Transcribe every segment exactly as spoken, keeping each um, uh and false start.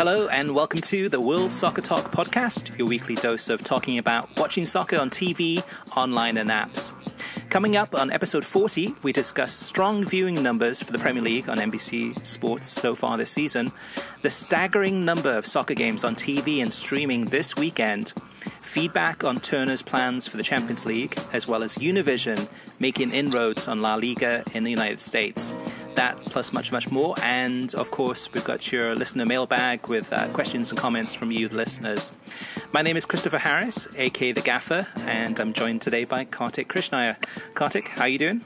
Hello and welcome to the World Soccer Talk podcast, your weekly dose of talking about watching soccer on T V, online and apps. Coming up on episode forty, we discuss strong viewing numbers for the Premier League on N B C Sports so far this season, the staggering number of soccer games on T V and streaming this weekend, feedback on Turner's plans for the Champions League, as well as Univision making inroads on La Liga in the United States. That plus much, much more. And of course, we've got your listener mailbag with uh, questions and comments from you, the listeners. My name is Christopher Harris, aka The Gaffer, and I'm joined today by Kartik Krishnaiyer. Kartik, how are you doing?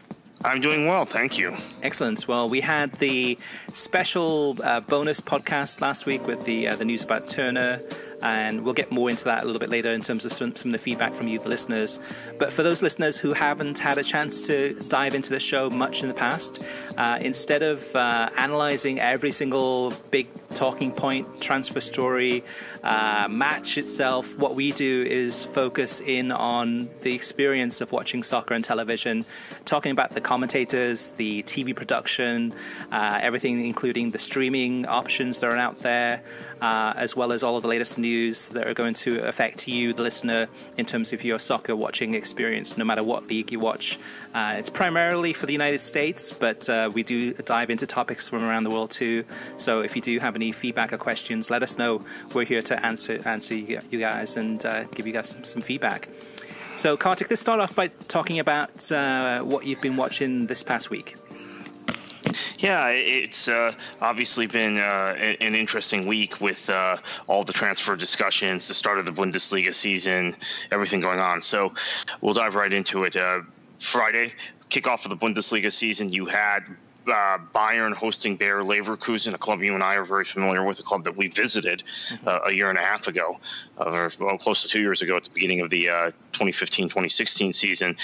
I'm doing well, thank you. Excellent. Well, we had the special uh, bonus podcast last week with the uh, the news about Turner, and we'll get more into that a little bit later in terms of some, some of the feedback from you, the listeners. But for those listeners who haven't had a chance to dive into the show much in the past, uh, instead of uh, analyzing every single big talking point, transfer story, uh, match itself, what we do is focus in on the experience of watching soccer on television, talking about the commentators, the T V production, uh, everything including the streaming options that are out there, uh, as well as all of the latest news that are going to affect you, the listener, in terms of your soccer watching experience, no matter what league you watch. Uh, it's primarily for the United States, but uh, we do dive into topics from around the world too. So if you do have any feedback or questions, let us know. We're here to answer answer you, you guys and uh, give you guys some, some feedback. So Kartik, let's start off by talking about uh, what you've been watching this past week. Yeah, it's uh, obviously been uh, an interesting week with uh, all the transfer discussions, the start of the Bundesliga season, everything going on. So we'll dive right into it. Uh, Friday, kickoff of the Bundesliga season, you had Uh, Bayern hosting Bayer Leverkusen, a club you and I are very familiar with, a club that we visited uh, a year and a half ago, uh, or well, close to two years ago at the beginning of the twenty fifteen twenty sixteen uh, season.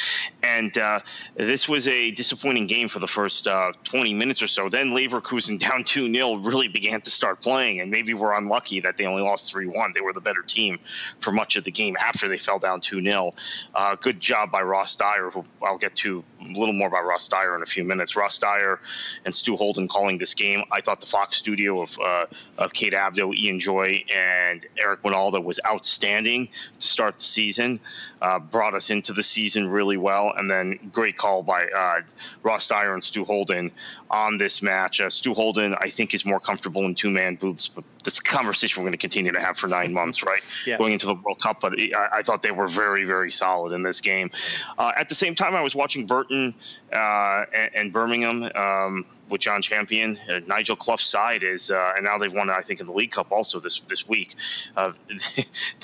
And uh, this was a disappointing game for the first uh, twenty minutes or so. Then Leverkusen, down two nil, really began to start playing, and maybe we're unlucky that they only lost three one. They were the better team for much of the game after they fell down two nil. Uh, good job by Ross Dyer, who I'll get to a little more about Ross Dyer in a few minutes. Ross Dyer and Stu Holden calling this game. I thought the Fox studio of uh, of Kate Abdo, Ian Joy, and Eric Wynalda was outstanding to start the season. Uh, brought us into the season really well, and then great call by uh, Ross Dyer and Stu Holden on this match. Uh, Stu Holden, I think, is more comfortable in two-man boots, but that's a conversation we're going to continue to have for nine months, right? Yeah. Going into the World Cup, but I, I thought they were very, very solid in this game. Uh, at the same time, I was watching Burton uh, and, and Birmingham Uh, Um, with John Champion. Uh, Nigel Clough's side is, uh, and now they've won, I think, in the League Cup also this this week. Uh,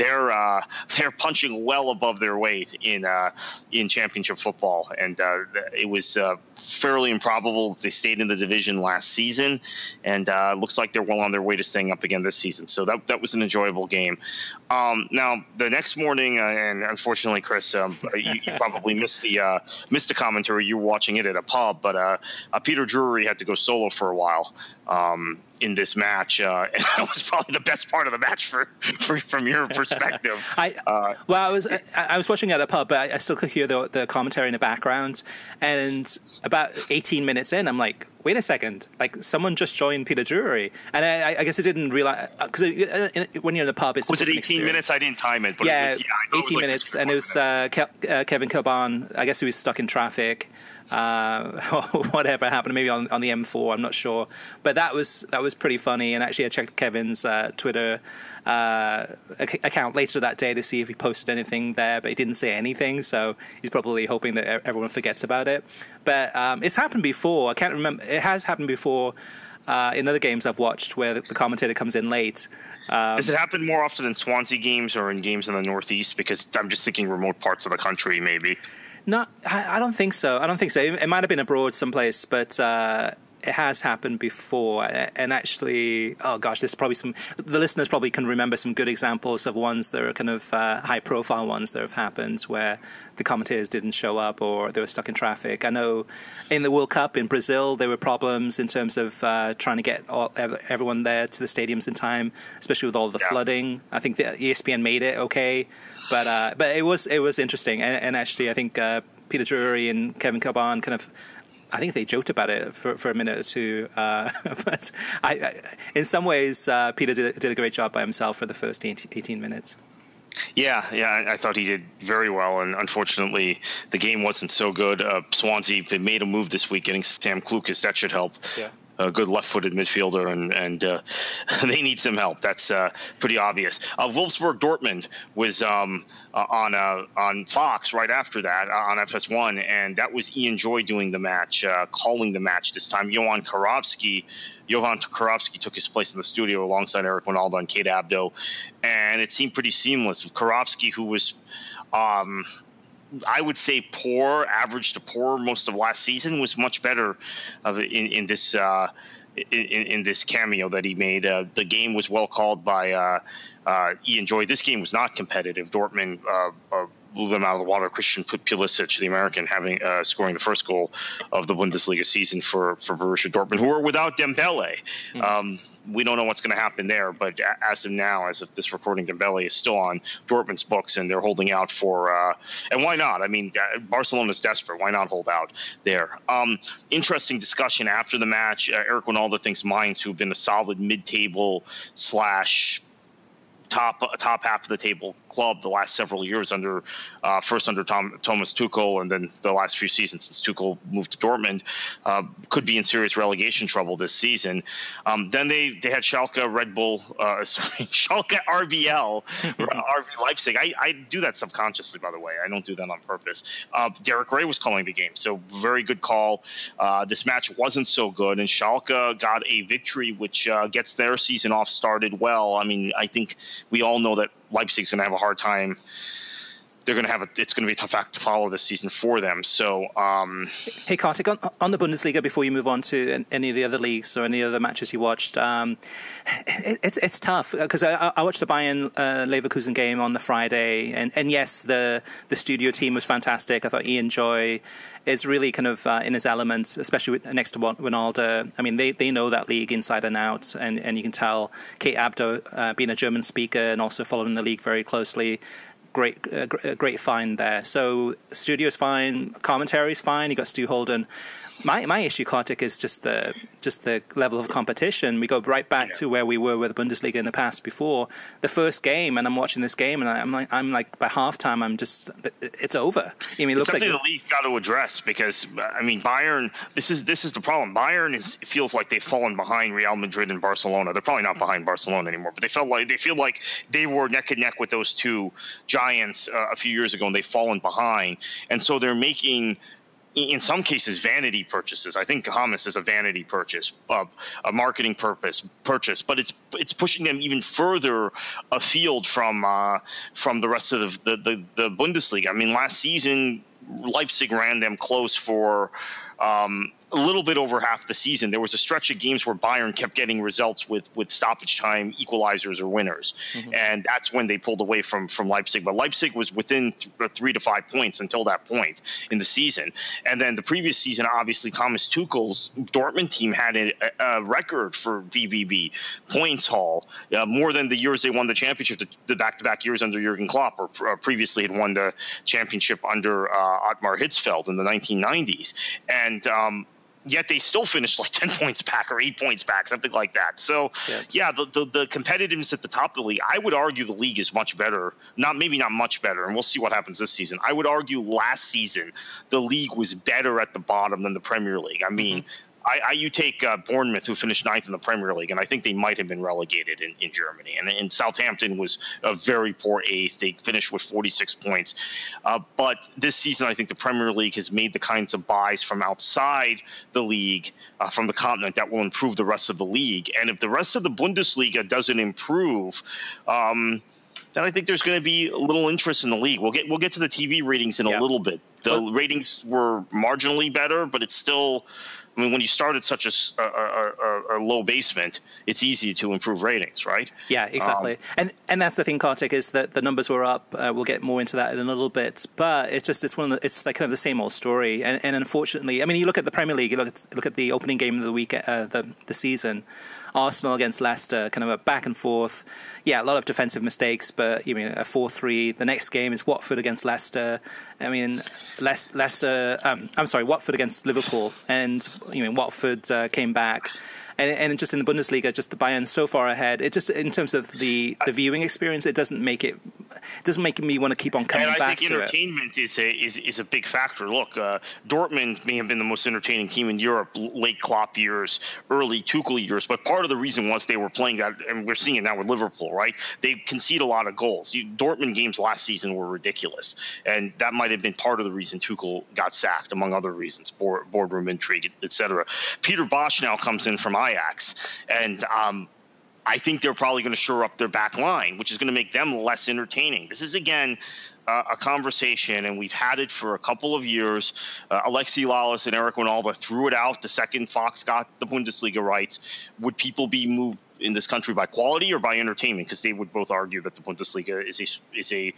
they're uh, they're punching well above their weight in uh, in Championship football, and uh, it was uh, fairly improbable they stayed in the division last season, and uh, looks like they're well on their way to staying up again this season. So that that was an enjoyable game. Um, now the next morning, uh, and unfortunately, Chris, um, you, you probably missed the uh, missed the commentary. You were watching it at a pub, but uh, uh, Peter Drury had to go solo for a while um, in this match, uh, and that was probably the best part of the match for, for from your perspective. I, uh, well, I was I, I was watching at a pub, but I, I still could hear the, the commentary in the background. And about eighteen minutes in, I'm like, wait a second, like someone just joined Peter Drury, and I, I guess I didn't realize because when you're in the pub, it's was it eighteen experience. Minutes? I didn't time it, but yeah, it was, yeah eighteen it was minutes, like and it was uh, Ke uh, Kevin Coban. I guess he was stuck in traffic. Uh, whatever happened, maybe on, on the M four, I'm not sure, but that was that was pretty funny. And actually I checked Kevin's uh, Twitter uh, account later that day to see if he posted anything there, but he didn't say anything, so he's probably hoping that everyone forgets about it. But um, it's happened before. I can't remember, it has happened before uh, in other games I've watched where the commentator comes in late. Um, Does it happen more often in Swansea games or in games in the Northeast? Because I'm just thinking remote parts of the country maybe. No, I don't think so. I don't think so. It might have been abroad someplace, but uh, it has happened before. And actually, oh gosh, there's probably some, the listeners probably can remember some good examples of ones that are kind of uh, high profile ones that have happened where the commentators didn't show up or they were stuck in traffic. I know in the World Cup in Brazil, there were problems in terms of uh, trying to get all, everyone there to the stadiums in time, especially with all the yeah. flooding. I think the E S P N made it okay, but uh, but it was it was interesting. And, and actually, I think uh, Peter Drury and Kevin Coban kind of I think they joked about it for, for a minute or two. Uh, but I, I, in some ways, uh, Peter did, did a great job by himself for the first eighteen minutes. Yeah, yeah, I thought he did very well, and unfortunately, the game wasn't so good. Uh, Swansea, they made a move this week, getting Sam Klukas. That should help. Yeah. A good left-footed midfielder, and and uh, they need some help. That's uh, pretty obvious. Uh, Wolfsburg Dortmund was um, uh, on uh, on Fox right after that uh, on F S one, and that was Ian Joy doing the match, uh, calling the match this time. Johan Karofsky, Johan Karofsky took his place in the studio alongside Eric Wynalda and Kate Abdo, and it seemed pretty seamless. Karofsky, who was um, I would say poor, average to poor most of last season, was much better of in, in this uh, in, in this cameo that he made. Uh, the game was well called by uh, uh, Ian Joy. This game was not competitive. Dortmund uh, uh, blew them out of the water. Christian Pulisic, the American, having uh, scoring the first goal of the Bundesliga season for, for Borussia Dortmund, who are without Dembele. Mm-hmm. um, we don't know what's going to happen there, but as of now, as of this recording, Dembele is still on Dortmund's books, and they're holding out for uh, – and why not? I mean, Barcelona's desperate. Why not hold out there? Um, interesting discussion after the match. Uh, Eric Wynalda thinks Mainz, who have been a solid mid-table slash – top top half of the table club the last several years under uh, first under Tom, Thomas Tuchel, and then the last few seasons since Tuchel moved to Dortmund, uh, could be in serious relegation trouble this season. Um, then they, they had Schalke, Red Bull, uh, sorry, Schalke R B L, R B Leipzig. I, I do that subconsciously, by the way. I don't do that on purpose. Uh, Derek Ray was calling the game, so very good call. Uh, this match wasn't so good, and Schalke got a victory, which uh, gets their season off started well. I mean, I think we all know that Leipzig's going to have a hard time. They're going to have a, it's going to be a tough act to follow this season for them. So, um, hey, Kartik, on, on the Bundesliga, before you move on to any of the other leagues or any other matches you watched, um, it, it's it's tough because I, I watched the Bayern uh, Leverkusen game on the Friday, and, and yes, the the studio team was fantastic. I thought Ian Joy is really kind of uh, in his element, especially with, next to Wynalda. I mean, they they know that league inside and out, and and you can tell Kate Abdo, uh, being a German speaker and also following the league very closely. Great, uh, great find there. So studio's fine, commentary's fine. You got Stu Holden. My my issue, Kartik, is just the just the level of competition. We go right back to where we were with the Bundesliga in the past before the first game, and I'm watching this game, and I'm like, I'm like by halftime, I'm just, it's over. I mean, it looks like something the league's got to address because I mean, Bayern. This is this is the problem. Bayern is it feels like they've fallen behind Real Madrid and Barcelona. They're probably not behind Barcelona anymore, but they felt like they feel like they were neck and neck with those two giants uh, a few years ago, and they've fallen behind, and so they're making, in some cases, vanity purchases. I think Hamas is a vanity purchase, uh, a marketing purpose purchase, but it's it's pushing them even further afield from uh, from the rest of the, the the Bundesliga. I mean, last season Leipzig ran them close for um, a little bit over half the season. There was a stretch of games where Bayern kept getting results with, with stoppage time equalizers or winners. Mm-hmm. And that's when they pulled away from, from Leipzig. But Leipzig was within th three to five points until that point in the season. And then the previous season, obviously, Thomas Tuchel's Dortmund team had a, a record for B V B, points haul, uh, more than the years they won the championship, the back-to-back -back years under Jurgen Klopp, or pr previously had won the championship under uh, Ottmar Hitzfeld in the nineteen nineties. And um, yet they still finished like ten points back or eight points back, something like that. So, yeah, yeah the, the the competitiveness at the top of the league, I would argue the league is much better. Not maybe not much better, and we'll see what happens this season. I would argue last season the league was better at the bottom than the Premier League. I mean, mm-hmm. I, I you take uh, Bournemouth, who finished ninth in the Premier League, and I think they might have been relegated in, in Germany. And, and Southampton was a very poor eighth. They finished with forty-six points. Uh, but this season, I think the Premier League has made the kinds of buys from outside the league, uh, from the continent, that will improve the rest of the league. And if the rest of the Bundesliga doesn't improve, um, then I think there's going to be a little interest in the league. We'll get we'll get to the T V ratings in yeah. a little bit. The well, ratings were marginally better, but it's still – I mean, when you start at such a, a, a, a low basement, it's easy to improve ratings, right? Yeah, exactly. Um, and and that's the thing, Kartik, is that the numbers were up. Uh, we'll get more into that in a little bit. But it's just it's one of the, it's like kind of the same old story. And, and unfortunately, I mean, you look at the Premier League, you look at, look at the opening game of the week, uh, the the season. Arsenal against Leicester, kind of a back and forth. Yeah, a lot of defensive mistakes, but you mean a four three. The next game is Watford against Leicester. I mean, Le- Leicester. Um, I'm sorry, Watford against Liverpool, and you mean Watford uh, came back. And, and just in the Bundesliga, just the Bayern so far ahead. It just in terms of the, the viewing experience, it doesn't make it, it doesn't make me want to keep on coming back to it. And I think entertainment is a, is is a big factor. Look, uh, Dortmund may have been the most entertaining team in Europe late Klopp years, early Tuchel years. But part of the reason was they were playing that, and we're seeing it now with Liverpool, right? They concede a lot of goals. You, Dortmund games last season were ridiculous, and that might have been part of the reason Tuchel got sacked, among other reasons, board, boardroom intrigue, et cetera. Peter Bosz now comes in from Ajax, and um, I think they're probably going to shore up their back line, which is going to make them less entertaining. This is, again, uh, a conversation, and we've had it for a couple of years. Uh, Alexi Lalas and Eric Wynalda threw it out the second Fox got the Bundesliga rights. Would people be moved in this country by quality or by entertainment? Because they would both argue that the Bundesliga is a is a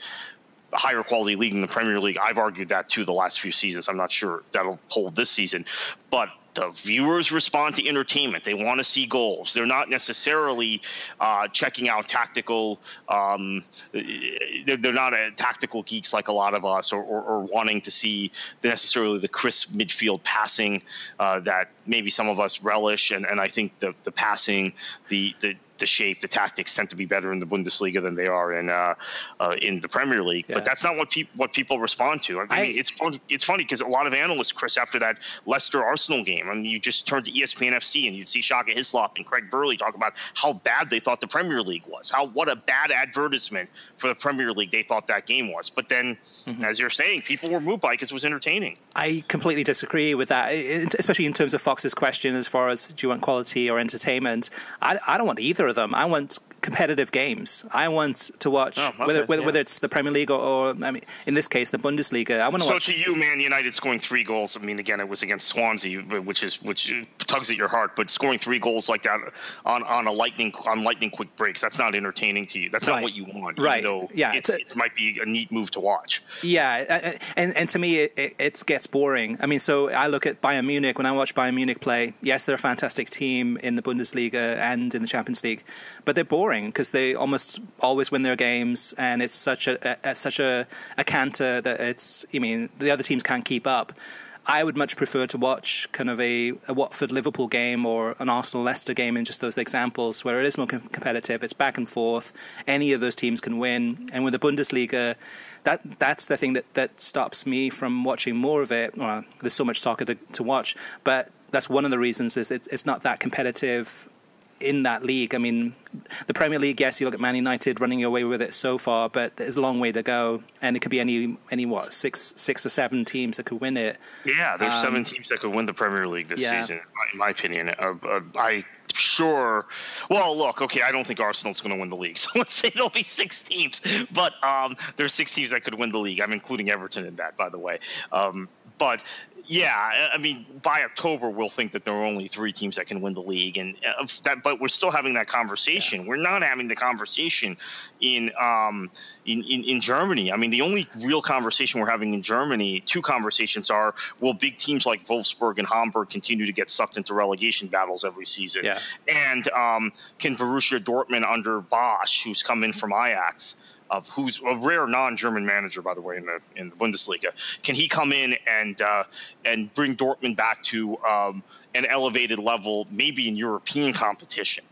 higher quality league than the Premier League. I've argued that, too, the last few seasons. I'm not sure that'll hold this season. But the viewers respond to entertainment. They want to see goals. They're not necessarily uh, checking out tactical um, – they're, they're not a tactical geeks like a lot of us, or, or, or wanting to see necessarily the crisp midfield passing uh, that maybe some of us relish. And, and I think the, the passing, the, the – the shape, the tactics tend to be better in the Bundesliga than they are in uh, uh, in the Premier League. Yeah. But that's not what people what people respond to. I mean, I, it's fun, it's funny because a lot of analysts, Chris, after that Leicester Arsenal game, I mean, you just turn to E S P N F C and you'd see Shaka Hislop and Craig Burley talk about how bad they thought the Premier League was, how what a bad advertisement for the Premier League they thought that game was. But then, mm-hmm. as you're saying, people were moved by it because it was entertaining. I completely disagree with that, especially in terms of Fox's question as far as do you want quality or entertainment. I, I don't want either of them. I want competitive games. I want to watch oh, okay, whether whether, yeah. whether it's the Premier League or, or I mean, in this case, the Bundesliga. I want to so watch. So to you, Man United scoring three goals. I mean, again, it was against Swansea, which is which tugs at your heart. But scoring three goals like that on, on a lightning on lightning quick breaks, that's not entertaining to you. That's right. Not what you want. Right? Though yeah, it's, it's a, it might be a neat move to watch. Yeah, and and to me, it, it gets boring. I mean, so I look at Bayern Munich when I watch Bayern Munich play. Yes, they're a fantastic team in the Bundesliga and in the Champions League, but they're boring. Because they almost always win their games, and it's such a, a such a, a canter that it's. I mean, the other teams can't keep up. I would much prefer to watch kind of a, a Watford Liverpool game or an Arsenal Leicester game in just those examples where it is more com- competitive. It's back and forth. Any of those teams can win, and with the Bundesliga, that that's the thing that, that stops me from watching more of it. Well, there's so much soccer to, to watch, but that's one of the reasons is it's, it's not that competitive. In that league, I mean, the Premier League. Yes, you look at Man United running away with it so far, but there's a long way to go, and it could be any, any what six, six or seven teams that could win it. Yeah, there's um, seven teams that could win the Premier League this yeah. season, in my opinion. Uh, uh, I. Sure. Well, look, okay, I don't think Arsenal's going to win the league. So let's say there'll be six teams. But um, there's six teams that could win the league. I'm including Everton in that, by the way. Um, but, yeah, I mean, by October, we'll think that there are only three teams that can win the league. And uh, that, but we're still having that conversation. Yeah. We're not having the conversation in, um, in, in, in Germany. I mean, the only real conversation we're having in Germany, two conversations are, will big teams like Wolfsburg and Hamburg continue to get sucked into relegation battles every season? Yeah. And um, can Borussia Dortmund under Bosz, who's come in from Ajax, of who's a rare non-German manager, by the way, in the in the Bundesliga, can he come in and uh, and bring Dortmund back to um, an elevated level, maybe in European competition?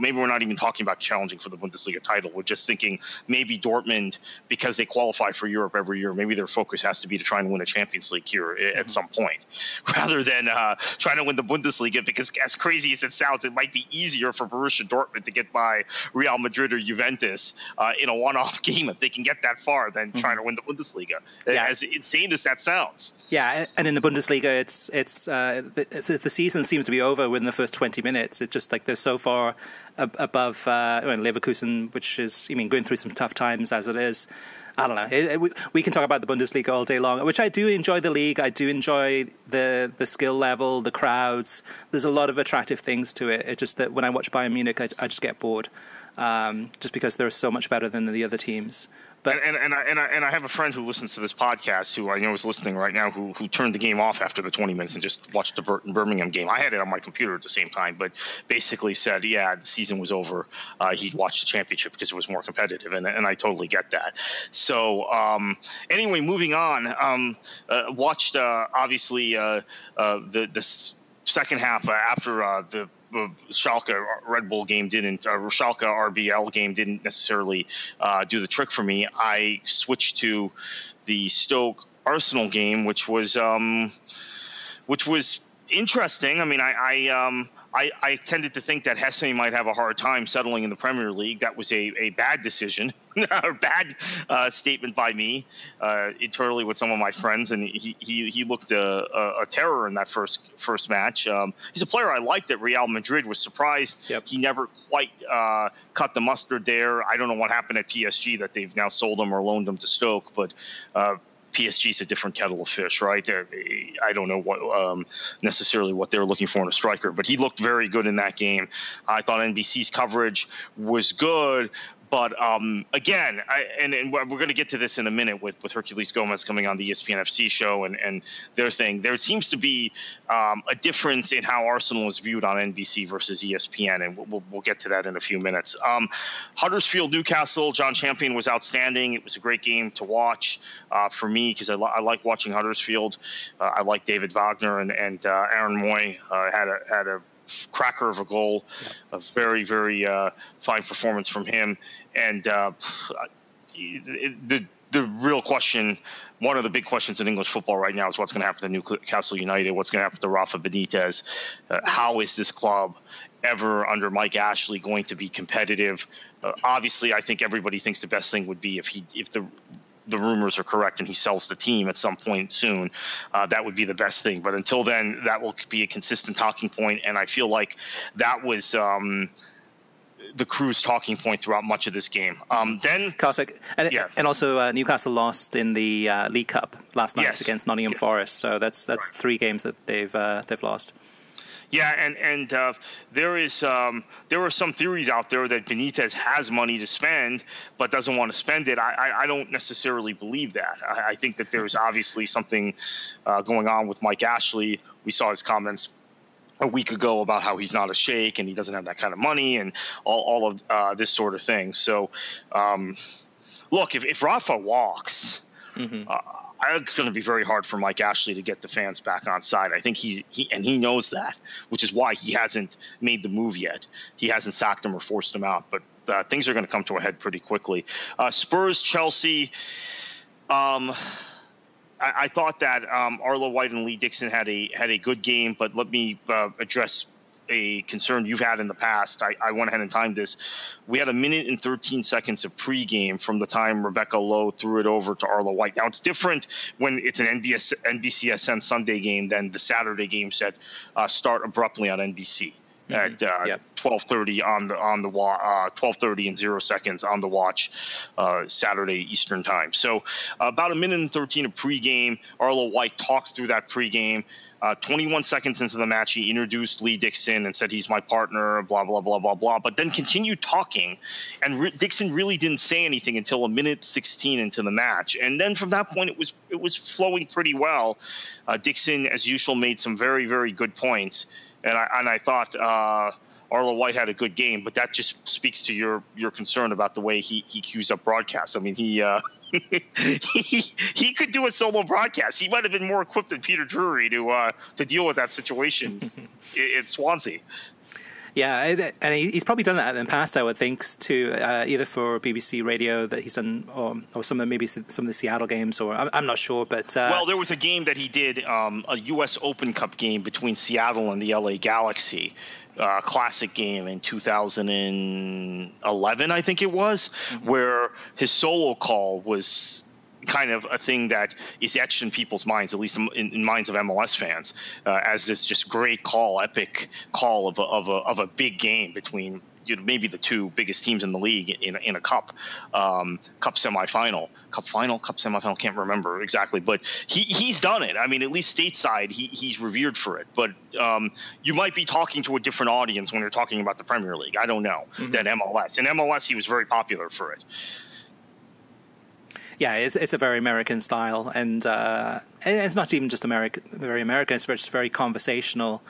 Maybe we're not even talking about challenging for the Bundesliga title. We're just thinking maybe Dortmund, because they qualify for Europe every year, maybe their focus has to be to try and win a Champions League here mm-hmm. at some point, rather than uh, trying to win the Bundesliga, because as crazy as it sounds, it might be easier for Borussia Dortmund to get by Real Madrid or Juventus uh, in a one-off game if they can get that far than mm-hmm. trying to win the Bundesliga, yeah. as insane as that sounds. Yeah, and in the Bundesliga, it's, it's, uh, it's the season seems to be over within the first twenty minutes. It's just like they're so far above uh, Leverkusen, which is, I mean, going through some tough times as it is. I don't know. It, it, we, we can talk about the Bundesliga all day long, which I do enjoy the league. I do enjoy the the skill level, the crowds. There's a lot of attractive things to it. It's just that when I watch Bayern Munich, I, I just get bored. um, just because they're so much better than the other teams. But and, and, and, I, and, I, and I have a friend who listens to this podcast, who I know is listening right now, who who turned the game off after the twenty minutes and just watched the Burton Birmingham game. I had it on my computer at the same time, but basically said, yeah, the season was over. Uh, he'd watched the championship because it was more competitive, and, and I totally get that. So um, anyway, moving on, um, uh, watched uh, obviously uh, uh, the, the second half uh, after uh, the – Schalke Red Bull game didn't uh, Schalke R B L game didn't necessarily uh, do the trick for me. I switched to the Stoke Arsenal game, which was um, which was interesting. I mean, I I, um, I I tended to think that Hesse might have a hard time settling in the Premier League. That was a, a bad decision. A bad uh, statement by me uh, internally with some of my friends, and he he, he looked a, a, a terror in that first first match. Um, he's a player I liked at Real Madrid. Was surprised yep. he never quite uh, cut the mustard there. I don't know what happened at P S G that they've now sold him or loaned him to Stoke, but uh, P S G is a different kettle of fish, right? They're, I don't know what um, necessarily what they're looking for in a striker, but he looked very good in that game. I thought N B C's coverage was good. But, um, again, I, and, and we're going to get to this in a minute with, with Herculez Gomez coming on the E S P N F C show and, and their thing. There seems to be um, a difference in how Arsenal is viewed on N B C versus E S P N, and we'll, we'll get to that in a few minutes. Um, Huddersfield-Newcastle, John Champion was outstanding. It was a great game to watch uh, for me because I, li- I like watching Huddersfield. Uh, I like David Wagner, and, and uh, Aaron Moy uh, had a had a cracker of a goal, a very, very uh, fine performance from him. And uh, the the real question, one of the big questions in English football right now is what's going to happen to Newcastle United, what's going to happen to Rafa Benitez, uh, how is this club ever under Mike Ashley going to be competitive? Uh, obviously, I think everybody thinks the best thing would be if he if the the rumors are correct and he sells the team at some point soon. Uh, that would be the best thing. But until then, that will be a consistent talking point. And I feel like that was um, the crew's talking point throughout much of this game. Um, then Kartik, and, yeah. and also uh, Newcastle lost in the uh, League Cup last night yes. against Nottingham yes. Forest. So that's that's right. three games that they've uh, they've lost. Yeah, and and uh, there is um, there are some theories out there that Benitez has money to spend but doesn't want to spend it. I, I, I don't necessarily believe that. I, I think that there's obviously something uh, going on with Mike Ashley. We saw his comments a week ago about how he's not a sheikh and he doesn't have that kind of money and all, all of uh, this sort of thing. So, um, look, if, if Rafa walks mm-hmm. – uh, it's going to be very hard for Mike Ashley to get the fans back on side. I think he's he, and he knows that, which is why he hasn't made the move yet. He hasn't sacked him or forced him out, but uh, things are going to come to a head pretty quickly. Uh, Spurs, Chelsea. Um, I, I thought that um, Arlo White and Lee Dixon had a had a good game, but let me uh, address a concern you've had in the past. I, I went ahead and timed this. We had a minute and thirteen seconds of pregame from the time Rebecca Lowe threw it over to Arlo White. Now, it's different when it's an N B S, N B C S N Sunday game than the Saturday games that uh, start abruptly on N B C mm-hmm. at uh, yep. twelve thirty on the on the wa- uh, twelve thirty and zero seconds on the watch uh, Saturday Eastern time. So uh, about a minute and thirteen of pregame, Arlo White talked through that pregame. Uh, twenty-one seconds into the match, he introduced Lee Dixon and said he's my partner, blah, blah, blah, blah, blah, but then continued talking. And re- Dixon really didn't say anything until a minute sixteen into the match. And then from that point, it was it was flowing pretty well. Uh, Dixon, as usual, made some very, very good points. And I, and I thought uh, Arlo White had a good game, but that just speaks to your your concern about the way he, he cues up broadcasts. I mean, he uh, – he, he could do a solo broadcast. He might have been more equipped than Peter Drury to uh, to deal with that situation at Swansea. Yeah, and he's probably done that in the past, I would think, to uh, either for B B C Radio that he's done, or, or some of maybe some of the Seattle games, or I'm, I'm not sure. But uh, well, there was a game that he did, um, a U S Open Cup game between Seattle and the L A Galaxy. Uh, classic game in two thousand eleven, I think it was, mm-hmm. where his solo call was kind of a thing that is etched in people's minds, at least in, in minds of M L S fans, uh, as this just great call, epic call of a, of a, of a big game between you know, maybe the two biggest teams in the league in, in a cup, um, cup semifinal, cup final, cup semifinal, can't remember exactly, but he, he's done it. I mean, at least stateside, he, he's revered for it. But um, you might be talking to a different audience when you're talking about the Premier League. I don't know, mm-hmm. than M L S. In M L S, he was very popular for it. Yeah, it's, it's a very American style, and uh, it's not even just American, very American. It's just very conversational,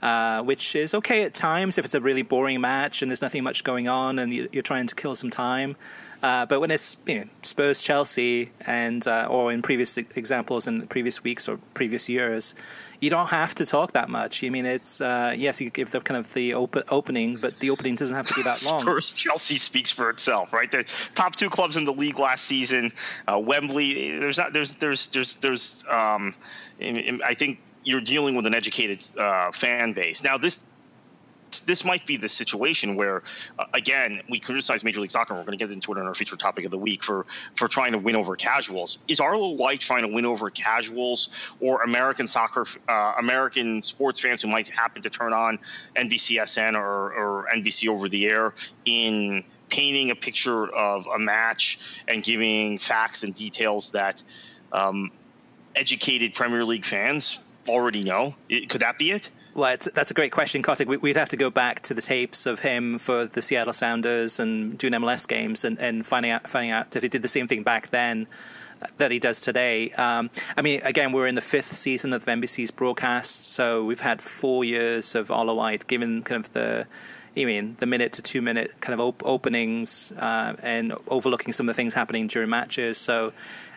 uh, which is okay at times if it's a really boring match and there's nothing much going on and you're trying to kill some time. Uh, but when it's, you know, Spurs, Chelsea, and uh, or in previous examples in the previous weeks or previous years, you don't have to talk that much. I mean, it's uh, yes, you give the kind of the op- opening, but the opening doesn't have to be that long. Spurs, Chelsea speaks for itself, right? The top two clubs in the league last season, uh, Wembley. There's not. There's. There's. There's. There's. Um, in, in, I think you're dealing with an educated uh, fan base now. This. This might be the situation where, uh, again, we criticize Major League Soccer. And we're going to get into it on our feature topic of the week for, for trying to win over casuals. Is Arlo White trying to win over casuals or American soccer, uh, American sports fans who might happen to turn on N B C S N or, or N B C over the air in painting a picture of a match and giving facts and details that um, educated Premier League fans already know? It, could that be it? Well, it's, that's a great question, Kartik. We, we'd have to go back to the tapes of him for the Seattle Sounders and doing M L S games and, and finding out finding out if he did the same thing back then that he does today. Um, I mean, again, we're in the fifth season of N B C's broadcast, so we've had four years of Arlo White given kind of the, I mean, the minute to two minute kind of op- openings uh, and overlooking some of the things happening during matches. So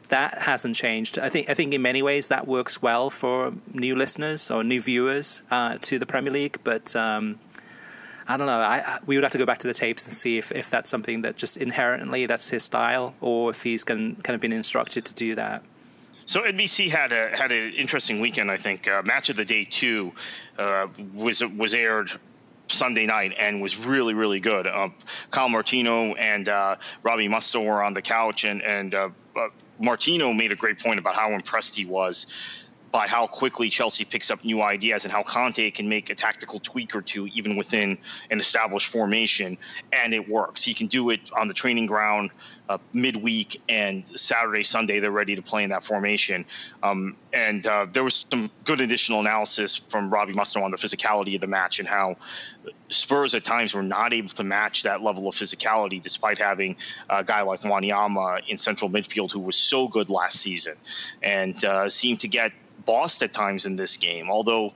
that hasn't changed. I think I think in many ways that works well for new listeners or new viewers uh, to the Premier League. But um, I don't know. I, I, we would have to go back to the tapes and see if, if that's something that just inherently that's his style or if he's can, kind of been instructed to do that. So N B C had a had an interesting weekend, I think. Uh, Match of the Day two uh, was was aired Sunday night and was really, really good. Um, Kyle Martino and uh, Robbie Musto were on the couch, and, and uh, uh, Martino made a great point about how impressed he was by how quickly Chelsea picks up new ideas and how Conte can make a tactical tweak or two even within an established formation, and it works. He can do it on the training ground uh, midweek, and Saturday, Sunday, they're ready to play in that formation. Um, and uh, there was some good additional analysis from Robbie Musto on the physicality of the match and how Spurs at times were not able to match that level of physicality despite having a guy like Wanyama in central midfield who was so good last season and uh, seemed to get bossed at times in this game, although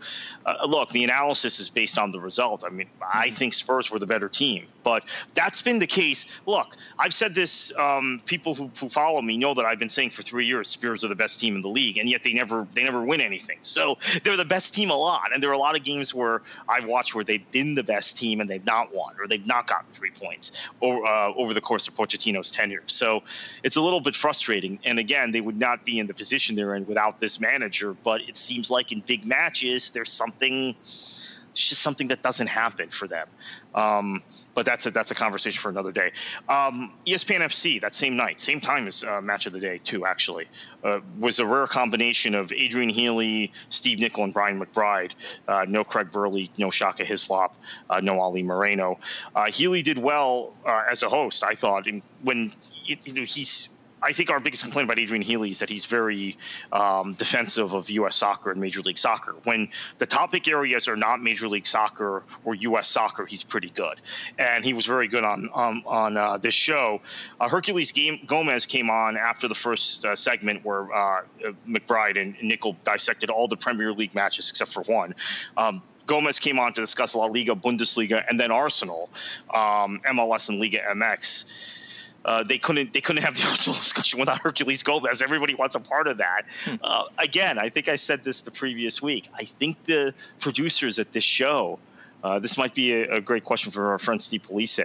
uh, look, the analysis is based on the result. I mean, I think Spurs were the better team, but that's been the case. Look, I've said this, um, people who, who follow me know that I've been saying for three years Spurs are the best team in the league, and yet they never they never win anything. So they're the best team a lot, and there are a lot of games where I've watched where they've been the best team and they've not won, or they've not gotten three points or, uh, over the course of Pochettino's tenure. So it's a little bit frustrating, and again, they would not be in the position they're in without this manager. But it seems like in big matches, there's something, it's just something that doesn't happen for them. Um, but that's a, that's a conversation for another day. Um, E S P N F C, that same night, same time as uh, Match of the Day too, actually, uh, was a rare combination of Adrian Healy, Steve Nichol, and Brian McBride. Uh, no Craig Burley, no Shaka Hislop, uh, no Ali Moreno. Uh, Healy did well uh, as a host, I thought, and when you know he's. I think our biggest complaint about Adrian Healy is that he's very um, defensive of U S soccer and Major League Soccer. When the topic areas are not Major League Soccer or U S soccer, he's pretty good. And he was very good on um, on uh, this show. Uh, Herculez Gomez came on after the first uh, segment where uh, McBride and Nichol dissected all the Premier League matches except for one. Um, Gomez came on to discuss La Liga, Bundesliga, and then Arsenal, um, M L S and Liga M X. Uh, they couldn't. They couldn't have the Arsenal discussion without Herculez Gomez. Everybody wants a part of that. Uh, again, I think I said this the previous week. I think the producers at this show. Uh, this might be a, a great question for our friend Steve Police.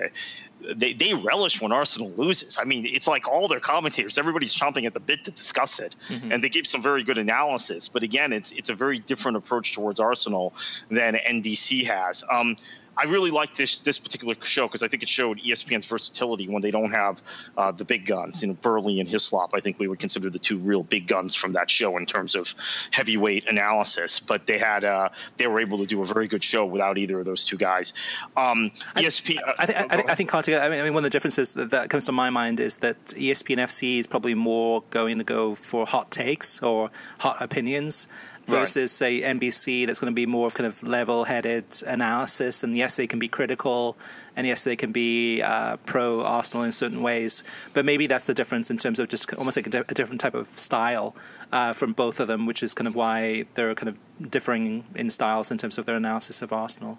They they relish when Arsenal loses. I mean, it's like all their commentators, everybody's chomping at the bit to discuss it, mm-hmm. and they give some very good analysis. But again, it's it's a very different approach towards Arsenal than N B C has. Um, I really like this this particular show because I think it showed E S P N's versatility when they don't have uh, the big guns. You know, Burley and Hislop, I think we would consider the two real big guns from that show in terms of heavyweight analysis. But they had uh, they were able to do a very good show without either of those two guys. Um, E S P N. I, th- uh, I, th- I think, Kartik, I, mean, I mean, one of the differences that, that comes to my mind is that E S P N F C is probably more going to go for hot takes or hot opinions. Versus, right. say, N B C, that's going to be more of kind of level-headed analysis. And yes, they can be critical, and yes, they can be uh, pro-Arsenal in certain ways. But maybe that's the difference in terms of just almost like a, di- a different type of style uh, from both of them, which is kind of why they're kind of differing in styles in terms of their analysis of Arsenal.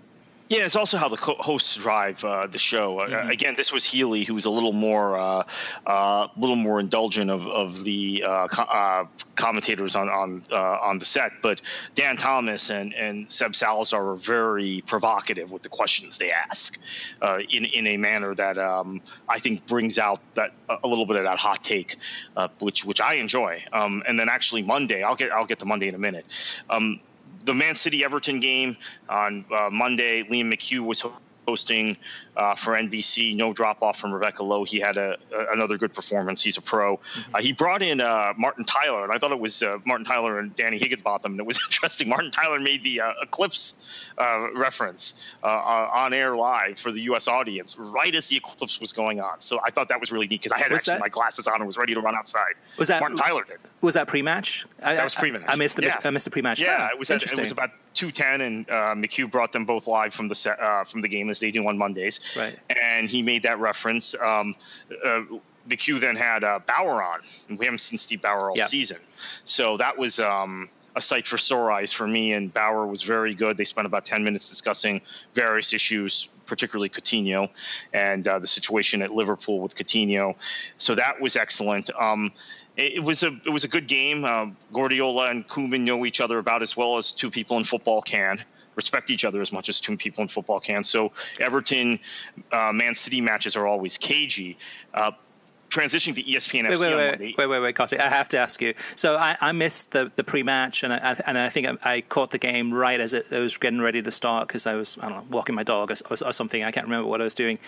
Yeah, it's also how the co- hosts drive uh, the show. Uh, mm-hmm. Again, this was Healy, who was a little more, uh, uh, little more indulgent of of the uh, co- uh, commentators on on uh, on the set. But Dan Thomas and, and Seb Salazar are very provocative with the questions they ask, uh, in in a manner that um, I think brings out that a little bit of that hot take, uh, which which I enjoy. Um, and then actually Monday, I'll get I'll get to Monday in a minute. Um, The Man City-Everton game on uh, Monday, Liam McHugh was hosting uh, for N B C. No drop-off from Rebecca Lowe. He had a, a, another good performance. He's a pro. Mm-hmm. Uh, he brought in uh, Martin Tyler, and I thought it was uh, Martin Tyler and Danny Higginbotham, and it was interesting. Martin Tyler made the uh, Eclipse uh, reference uh, on air live for the U S audience right as the Eclipse was going on. So I thought that was really neat because I had was actually that? my glasses on and was ready to run outside. Was that Martin Tyler did? Was that pre-match? I, that was pre-match. I, I missed the yeah. I missed the pre-match. Yeah, oh, it was at, it was about two ten, and uh, McHugh brought them both live from the set, uh, from the game as they do on Mondays. Right. And he made that reference. Um, uh, McHugh then had uh, Bauer on, and we haven't seen Steve Bauer all yep. season. So that was um, a sight for sore eyes for me, and Bauer was very good. They spent about ten minutes discussing various issues, particularly Coutinho and uh, the situation at Liverpool with Coutinho. So that was excellent. Um, It was a it was a good game. Um, Guardiola and Koeman know each other about as well as two people in football can, respect each other as much as two people in football can. So Everton, uh, Man City matches are always cagey. Uh, transitioning to E S P N F C. Wait, wait, wait, wait, wait, wait, wait Kartik, I have to ask you. So I, I missed the, the pre-match, and I, and I think I caught the game right as it, it was getting ready to start because I was I don't know walking my dog or, or, or something. I can't remember what I was doing.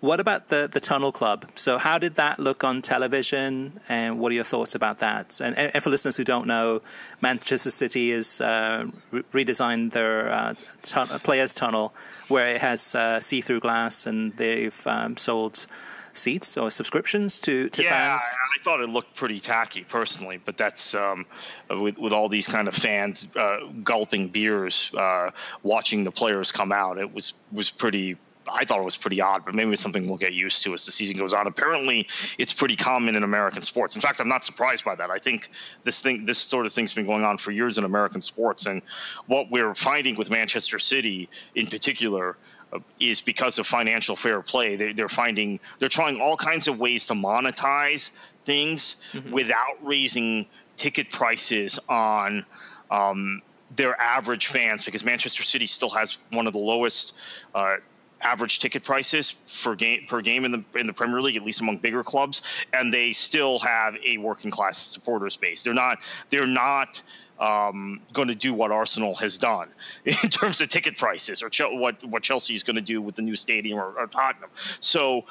What about the, the Tunnel Club? So how did that look on television, and what are your thoughts about that? And, and for listeners who don't know, Manchester City has uh, re- redesigned their uh, tun- players' tunnel, where it has uh, see-through glass, and they've um, sold seats or subscriptions to, to yeah, fans. Yeah, I thought it looked pretty tacky, personally, but that's um, with, with all these kind of fans uh, gulping beers, uh, watching the players come out, it was, was pretty... I thought it was pretty odd, but maybe it's something we'll get used to as the season goes on. Apparently, it's pretty common in American sports. In fact, I'm not surprised by that. I think this thing, this sort of thing's been going on for years in American sports. And what we're finding with Manchester City in particular uh, is because of financial fair play. They, they're finding they're trying all kinds of ways to monetize things mm-hmm. without raising ticket prices on um, their average fans, because Manchester City still has one of the lowest uh average ticket prices for game per game in the in the Premier League, at least among bigger clubs, and they still have a working class supporters base. They're not they're not um, going to do what Arsenal has done in terms of ticket prices, or Ch- what what Chelsea is going to do with the new stadium, or, or Tottenham. So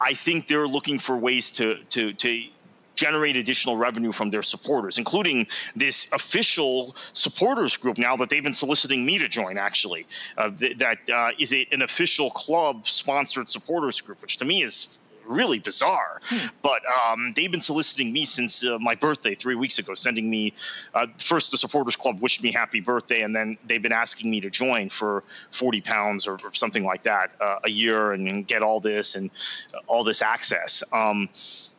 I think they're looking for ways to to to. generate additional revenue from their supporters, including this official supporters group now that they've been soliciting me to join, actually. Uh, th- that uh, is a, an official club-sponsored supporters group, which to me is really bizarre. Hmm. But um, they've been soliciting me since uh, my birthday three weeks ago, sending me uh, – first the supporters club wished me happy birthday, and then they've been asking me to join for forty pounds or, or something like that uh, a year and, and get all this and uh, all this access. Um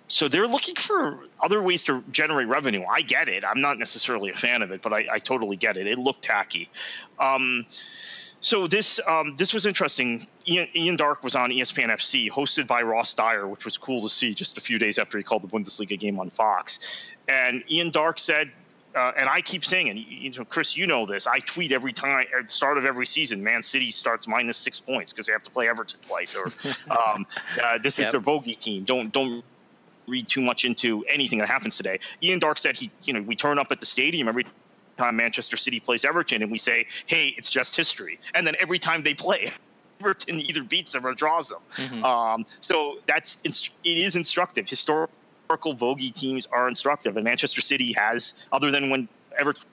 So they're looking for other ways to generate revenue. I get it. I'm not necessarily a fan of it, but I, I totally get it. It looked tacky. Um, so this um, this was interesting. Ian, Ian Dark was on E S P N F C, hosted by Ross Dyer, which was cool to see just a few days after he called the Bundesliga game on Fox. And Ian Dark said, uh, and I keep saying it, you know, Chris, you know this. I tweet every time at the start of every season. Man City starts minus six points because they have to play Everton twice. Or um, uh, this yep. is their bogey team. Don't don't. read too much into anything that happens today. Ian Dark said he, you know, we turn up at the stadium every time Manchester City plays Everton, and we say, "Hey, it's just history." And then every time they play, Everton either beats them or draws them. Mm-hmm. um, so that's it is instructive. Historical bogey teams are instructive, and Manchester City has, other than when Everton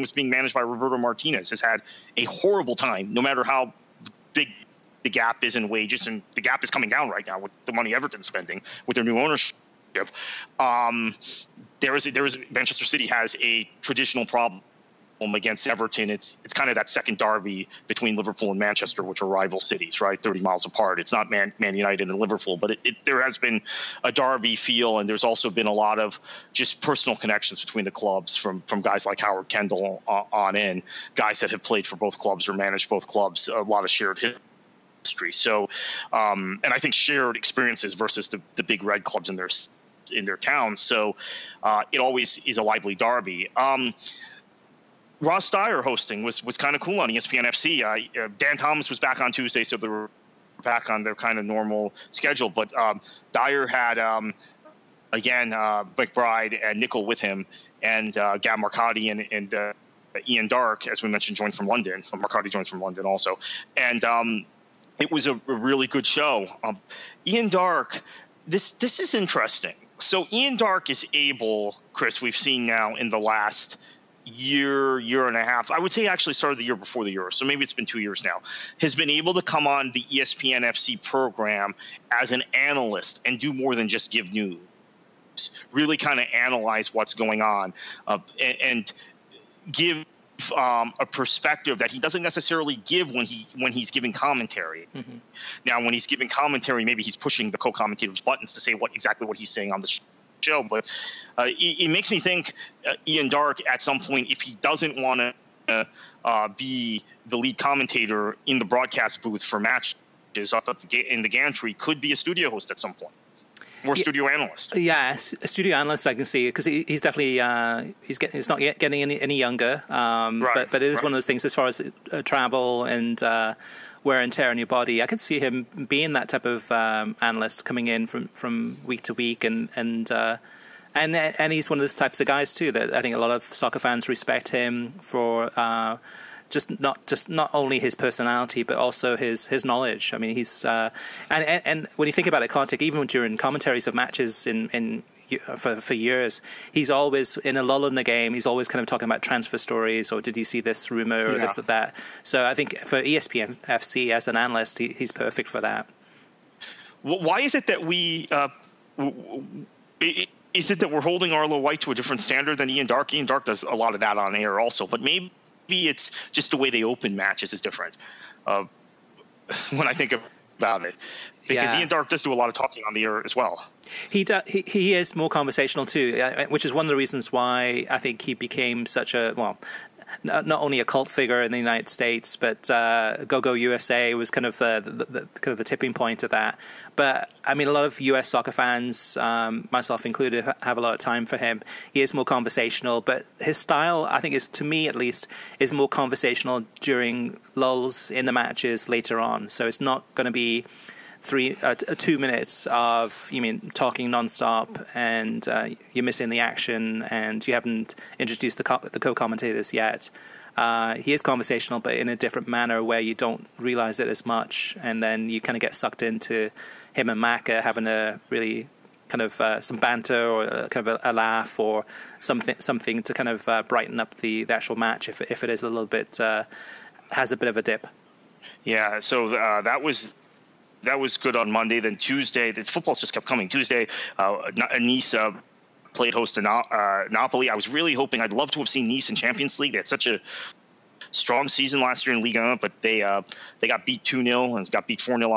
was being managed by Roberto Martinez, has had a horrible time, no matter how big the gap is in wages, and the gap is coming down right now with the money Everton's spending with their new ownership. Um, there is, there is, Manchester City has a traditional problem against Everton. It's, it's kind of that second derby between Liverpool and Manchester, which are rival cities, right? thirty miles apart. It's not Man, Man United and Liverpool, but it, it, there has been a derby feel. And there's also been a lot of just personal connections between the clubs from, from guys like Howard Kendall on, on in, guys that have played for both clubs or managed both clubs, a lot of shared history. History. So, um, and I think shared experiences versus the, the big red clubs in their in their towns. So, uh, it always is a lively derby. Um, Ross Dyer hosting was was kind of cool on E S P N F C. Uh, Dan Thomas was back on Tuesday, so they were back on their kind of normal schedule. But um, Dyer had um, again uh, McBride and Nickel with him, and uh, Gab Marcotti and and uh, Ian Dark, as we mentioned, joined from London. Marcotti joined from London also, and. Um, It was a, a really good show. Um, Ian Dark, this this is interesting. So Ian Dark is able, Chris, we've seen now in the last year, year and a half, I would say actually started the year before the Euro, so maybe it's been two years now, has been able to come on the E S P N F C program as an analyst and do more than just give news, really kind of analyze what's going on uh, and, and give – Um, a perspective that he doesn't necessarily give when he when he's giving commentary. Mm-hmm. Now, when he's giving commentary, maybe he's pushing the co-commentator's buttons to say what exactly what he's saying on the show. But uh, it, it makes me think uh, Ian Dark, at some point, if he doesn't want to uh, be the lead commentator in the broadcast booth for matches up at the, in the gantry, could be a studio host at some point. More studio analyst. Yeah, a studio analyst I can see, because he, he's definitely uh, he's getting he's not yet getting any any younger. Um, right, but but it is right. One of those things as far as uh, travel and uh, wear and tear on your body. I could see him being that type of um, analyst coming in from, from week to week, and and uh, and and he's one of those types of guys too that I think a lot of soccer fans respect him for. Uh, Just not just not only his personality, but also his his knowledge. I mean, he's uh, and, and and when you think about it, Kartik, even during commentaries of matches in in for for years, he's always in a lull in the game. He's always kind of talking about transfer stories, or did you see this rumor, or yeah. this or that. So I think for E S P N F C as an analyst, he, he's perfect for that. Why is it that we? Uh, is it that we're holding Arlo White to a different standard than Ian Dark? Ian Dark does a lot of that on air also, but maybe. Maybe it's just the way they open matches is different uh, when I think about it, because yeah. Ian Dark does do a lot of talking on the air as well. He, do, he he is more conversational too, which is one of the reasons why I think he became such a, well, not only a cult figure in the United States, but uh, Go Go U S A was kind of the, the, the kind of the tipping point of that. But I mean, a lot of U S soccer fans, um, myself included, have a lot of time for him. He is more conversational, but his style, I think, is to me at least, is more conversational during lulls in the matches later on. So it's not going to be three, uh, two minutes of you mean talking nonstop, and uh, you're missing the action, and you haven't introduced the co- the co-commentators yet. Uh, he is conversational, but in a different manner where you don't realize it as much, and then you kind of get sucked into him and Maka having a really kind of uh, some banter, or a, kind of a, a laugh, or something something to kind of uh, brighten up the, the actual match if if it is a little bit uh, has a bit of a dip. Yeah. So uh, that was. That was good on Monday. Then Tuesday, this football's just kept coming. Tuesday, uh, Nice uh, played host to no- uh, Napoli. I was really hoping, I'd love to have seen Nice in Champions League. They had such a strong season last year in Liga, but they uh, they got beat two nil and got beat four nil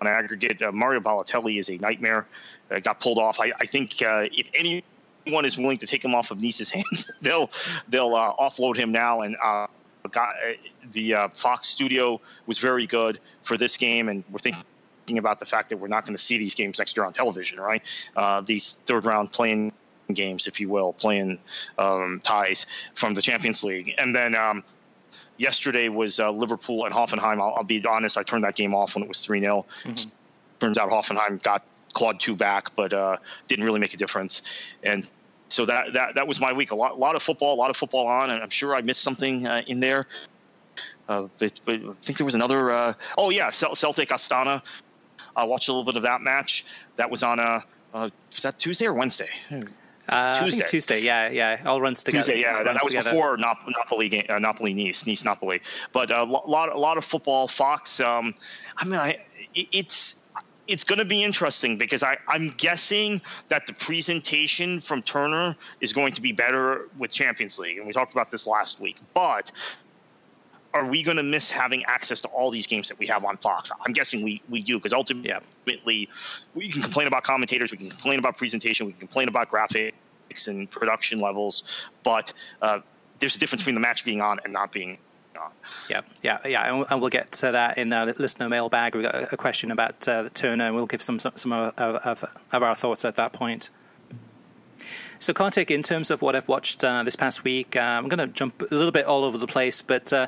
on aggregate. Uh, Mario Balotelli is a nightmare. Uh, got pulled off. I, I think uh, if anyone is willing to take him off of Nice's hands, they'll they'll uh, offload him now. And uh, got, the uh, Fox studio was very good for this game, and we're thinking about the fact that we're not going to see these games next year on television, right? Uh, these third round playing games, if you will, playing um, ties from the Champions League. And then um, yesterday was uh, Liverpool and Hoffenheim. I'll, I'll be honest, I turned that game off when it was three nil. Mm-hmm. Turns out Hoffenheim got clawed two back, but uh, didn't really make a difference. And so that that that was my week. A lot, lot of football, a lot of football on, and I'm sure I missed something uh, in there. Uh, it, I think there was another. Uh, oh yeah, Celtic Astana. I watched a little bit of that match. That was on a. Uh, was that Tuesday or Wednesday? Uh, Tuesday. I think Tuesday. Yeah, yeah. All runs together. Tuesday. Yeah, that, that was together. Before Nap- Napoli game. Uh, Napoli Nice. Nice Napoli. But a lot, a lot of football. Fox. Um, I mean, I, it's. It's going to be interesting because I, I'm guessing that the presentation from Turner is going to be better with Champions League. And we talked about this last week. But are we going to miss having access to all these games that we have on Fox? I'm guessing we, we do because ultimately yeah. we can complain about commentators. We can complain about presentation. We can complain about graphics and production levels. But uh, there's a difference between the match being on and not being on. Yeah, yeah, yeah, and we'll get to that in the listener mailbag. We've got a question about uh, Turner, and we'll give some some, some of, of, of our thoughts at that point. So, Kartik, in terms of what I've watched uh, this past week, uh, I'm going to jump a little bit all over the place, but uh,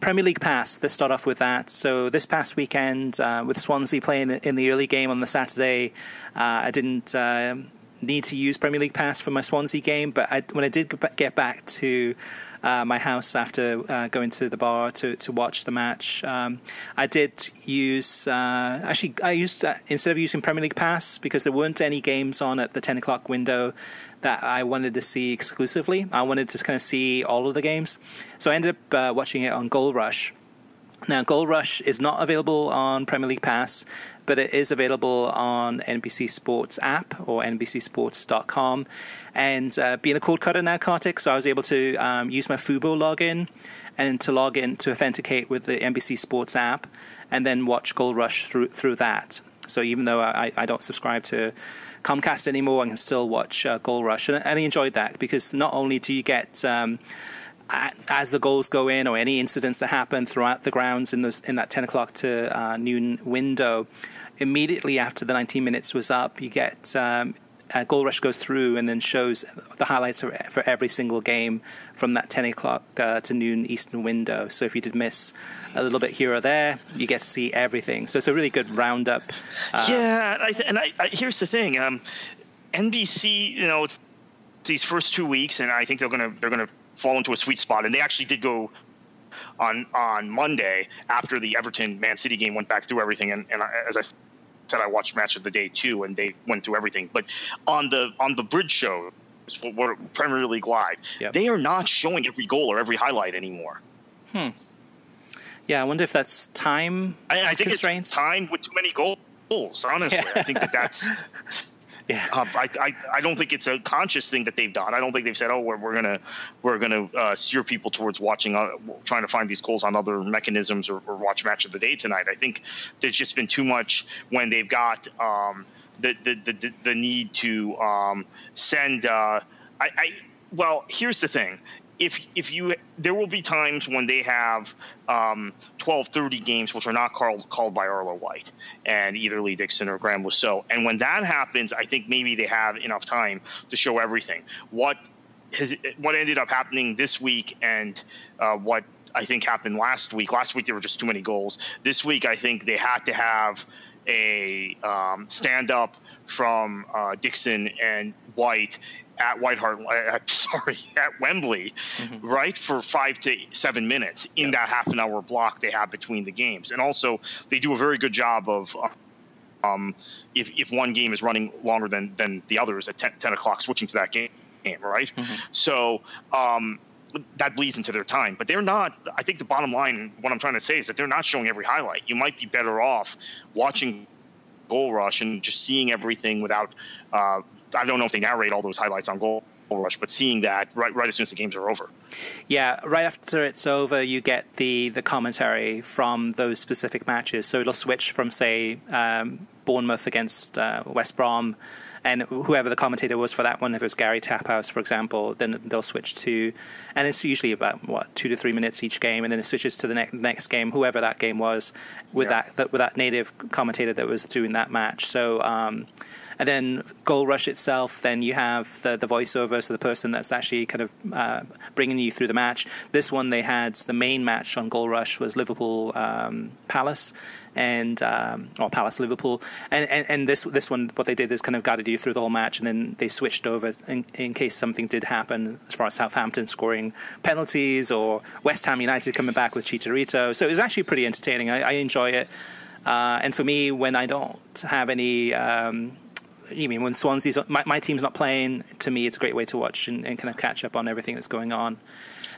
Premier League Pass, let's start off with that. So, this past weekend, uh, with Swansea playing in the early game on the Saturday, uh, I didn't... Uh, need to use Premier League Pass for my Swansea game, but I, when I did get back to uh, my house after uh, going to the bar to, to watch the match, um, I did use uh, actually I used uh, instead of using Premier League Pass, because there weren't any games on at the ten o'clock window that I wanted to see exclusively. I wanted to kind of see all of the games, so I ended up uh, watching it on Goal Rush. Now, Goal Rush is not available on Premier League Pass, but it is available on N B C Sports app or N B C Sports dot com. And uh, being a cord cutter now, Kartik, so I was able to um, use my Fubo login and to log in to authenticate with the N B C Sports app and then watch Goal Rush through through that. So even though I, I don't subscribe to Comcast anymore, I can still watch uh, Goal Rush. And I enjoyed that because not only do you get... Um, as the goals go in or any incidents that happen throughout the grounds in those in that ten o'clock to uh, noon window, immediately after the nineteen minutes was up, you get um, a Goal Rush goes through and then shows the highlights for every single game from that ten o'clock uh, to noon Eastern window. So if you did miss a little bit here or there, you get to see everything. So it's a really good roundup. Um, yeah, I th- and I, I, here's the thing. Um, N B C, you know, it's these first two weeks, and I think they're going to they're going to fall into a sweet spot, and they actually did go on on Monday after the Everton Man City game, went back through everything, and, and I, as I said, I watched Match of the Day too, and they went through everything. But on the on the bridge show, Premier League Live, yep. They are not showing every goal or every highlight anymore. Hmm. Yeah, I wonder if that's time I, I think constraints. It's time with too many goals. Honestly, yeah. I think that that's. Yeah, uh, I, I I don't think it's a conscious thing that they've done. I don't think they've said, oh, we're we're gonna we're gonna uh, steer people towards watching, uh, trying to find these goals on other mechanisms, or, or watch Match of the Day tonight. I think there's just been too much when they've got um, the, the the the need to um, send. Uh, I, I well, here's the thing. If if you there will be times when they have um, twelve thirty games which are not called called by Arlo White and either Lee Dixon or Graham Rousseau, and when that happens, I think maybe they have enough time to show everything. What has what ended up happening this week and uh, what I think happened last week. Last week there were just too many goals. This week I think they had to have a um, stand up from uh, Dixon and White. At White Hart, uh, sorry, at Wembley, mm-hmm. right, for five to seven minutes in yeah. that half an hour block they have between the games. And also, they do a very good job of, um, if if one game is running longer than, than the others at ten o'clock, switching to that game, right? Mm-hmm. So um, that bleeds into their time. But they're not, I think the bottom line, what I'm trying to say is that they're not showing every highlight. You might be better off watching Goal Rush and just seeing everything without uh, I don't know if they narrate all those highlights on Goal Rush, but seeing that right right as soon as the games are over. Yeah, right after it's over, you get the, the commentary from those specific matches. So it'll switch from, say, um, Bournemouth against uh, West Brom, and whoever the commentator was for that one, if it was Gary Taphouse, for example, then they'll switch to, and it's usually about, what, two to three minutes each game, and then it switches to the ne- next game, whoever that game was, with, yeah. that, that, with that native commentator that was doing that match. So... Um, And then Gold Rush itself, then you have the, the voiceover, so the person that's actually kind of uh, bringing you through the match. This one they had, the main match on Gold Rush was Liverpool um, Palace. And um, or Palace Liverpool, and, and and this this one, what they did is kind of guided you through the whole match, and then they switched over in, in case something did happen, as far as Southampton scoring penalties or West Ham United coming back with Chicharito. So it was actually pretty entertaining. I, I enjoy it, uh, and for me, when I don't have any, um, you mean when Swansea's my, my team's not playing, to me it's a great way to watch and, and kind of catch up on everything that's going on.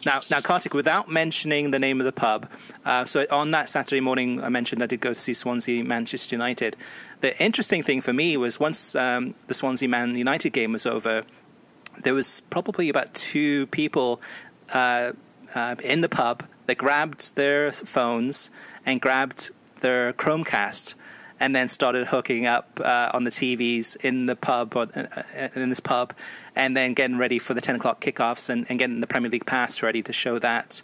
Now, now, Kartik, without mentioning the name of the pub, uh, so on that Saturday morning I mentioned I did go to see Swansea Manchester United. The interesting thing for me was once um, the Swansea Man United game was over, there was probably about two people uh, uh, in the pub that grabbed their phones and grabbed their Chromecast and then started hooking up uh, on the T Vs in the pub, or, uh, in this pub, and then getting ready for the ten o'clock kickoffs and, and getting the Premier League pass ready to show that.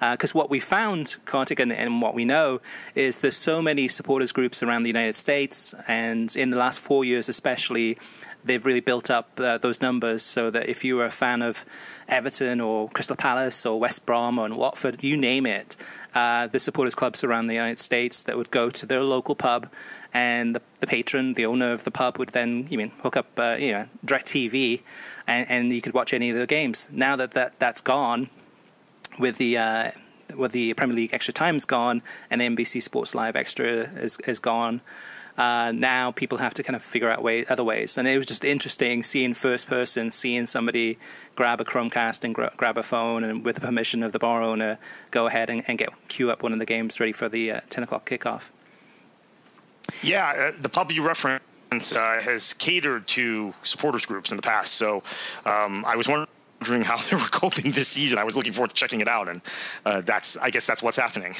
Because uh, what we found, Kartik, and, and what we know, is there's so many supporters groups around the United States, and in the last four years especially, they've really built up uh, those numbers so that if you were a fan of Everton or Crystal Palace or West Brom or Watford, you name it, uh, the supporters clubs around the United States that would go to their local pub, and the, the patron, the owner of the pub, would then you mean hook up, uh, you know, DirecTV, and, and you could watch any of the games. Now that, that that's gone, with the uh, with the Premier League extra time's gone, and N B C Sports Live extra is is gone. Uh, now people have to kind of figure out way, other ways. And it was just interesting seeing first person, seeing somebody grab a Chromecast and gr grab a phone, and with the permission of the bar owner, go ahead and, and get queue up one of the games ready for the uh, ten o'clock kickoff. Yeah, uh, the pub you reference uh, has catered to supporters groups in the past. So um, I was wondering how they were coping this season. I was looking forward to checking it out, and uh, that's, I guess that's what's happening.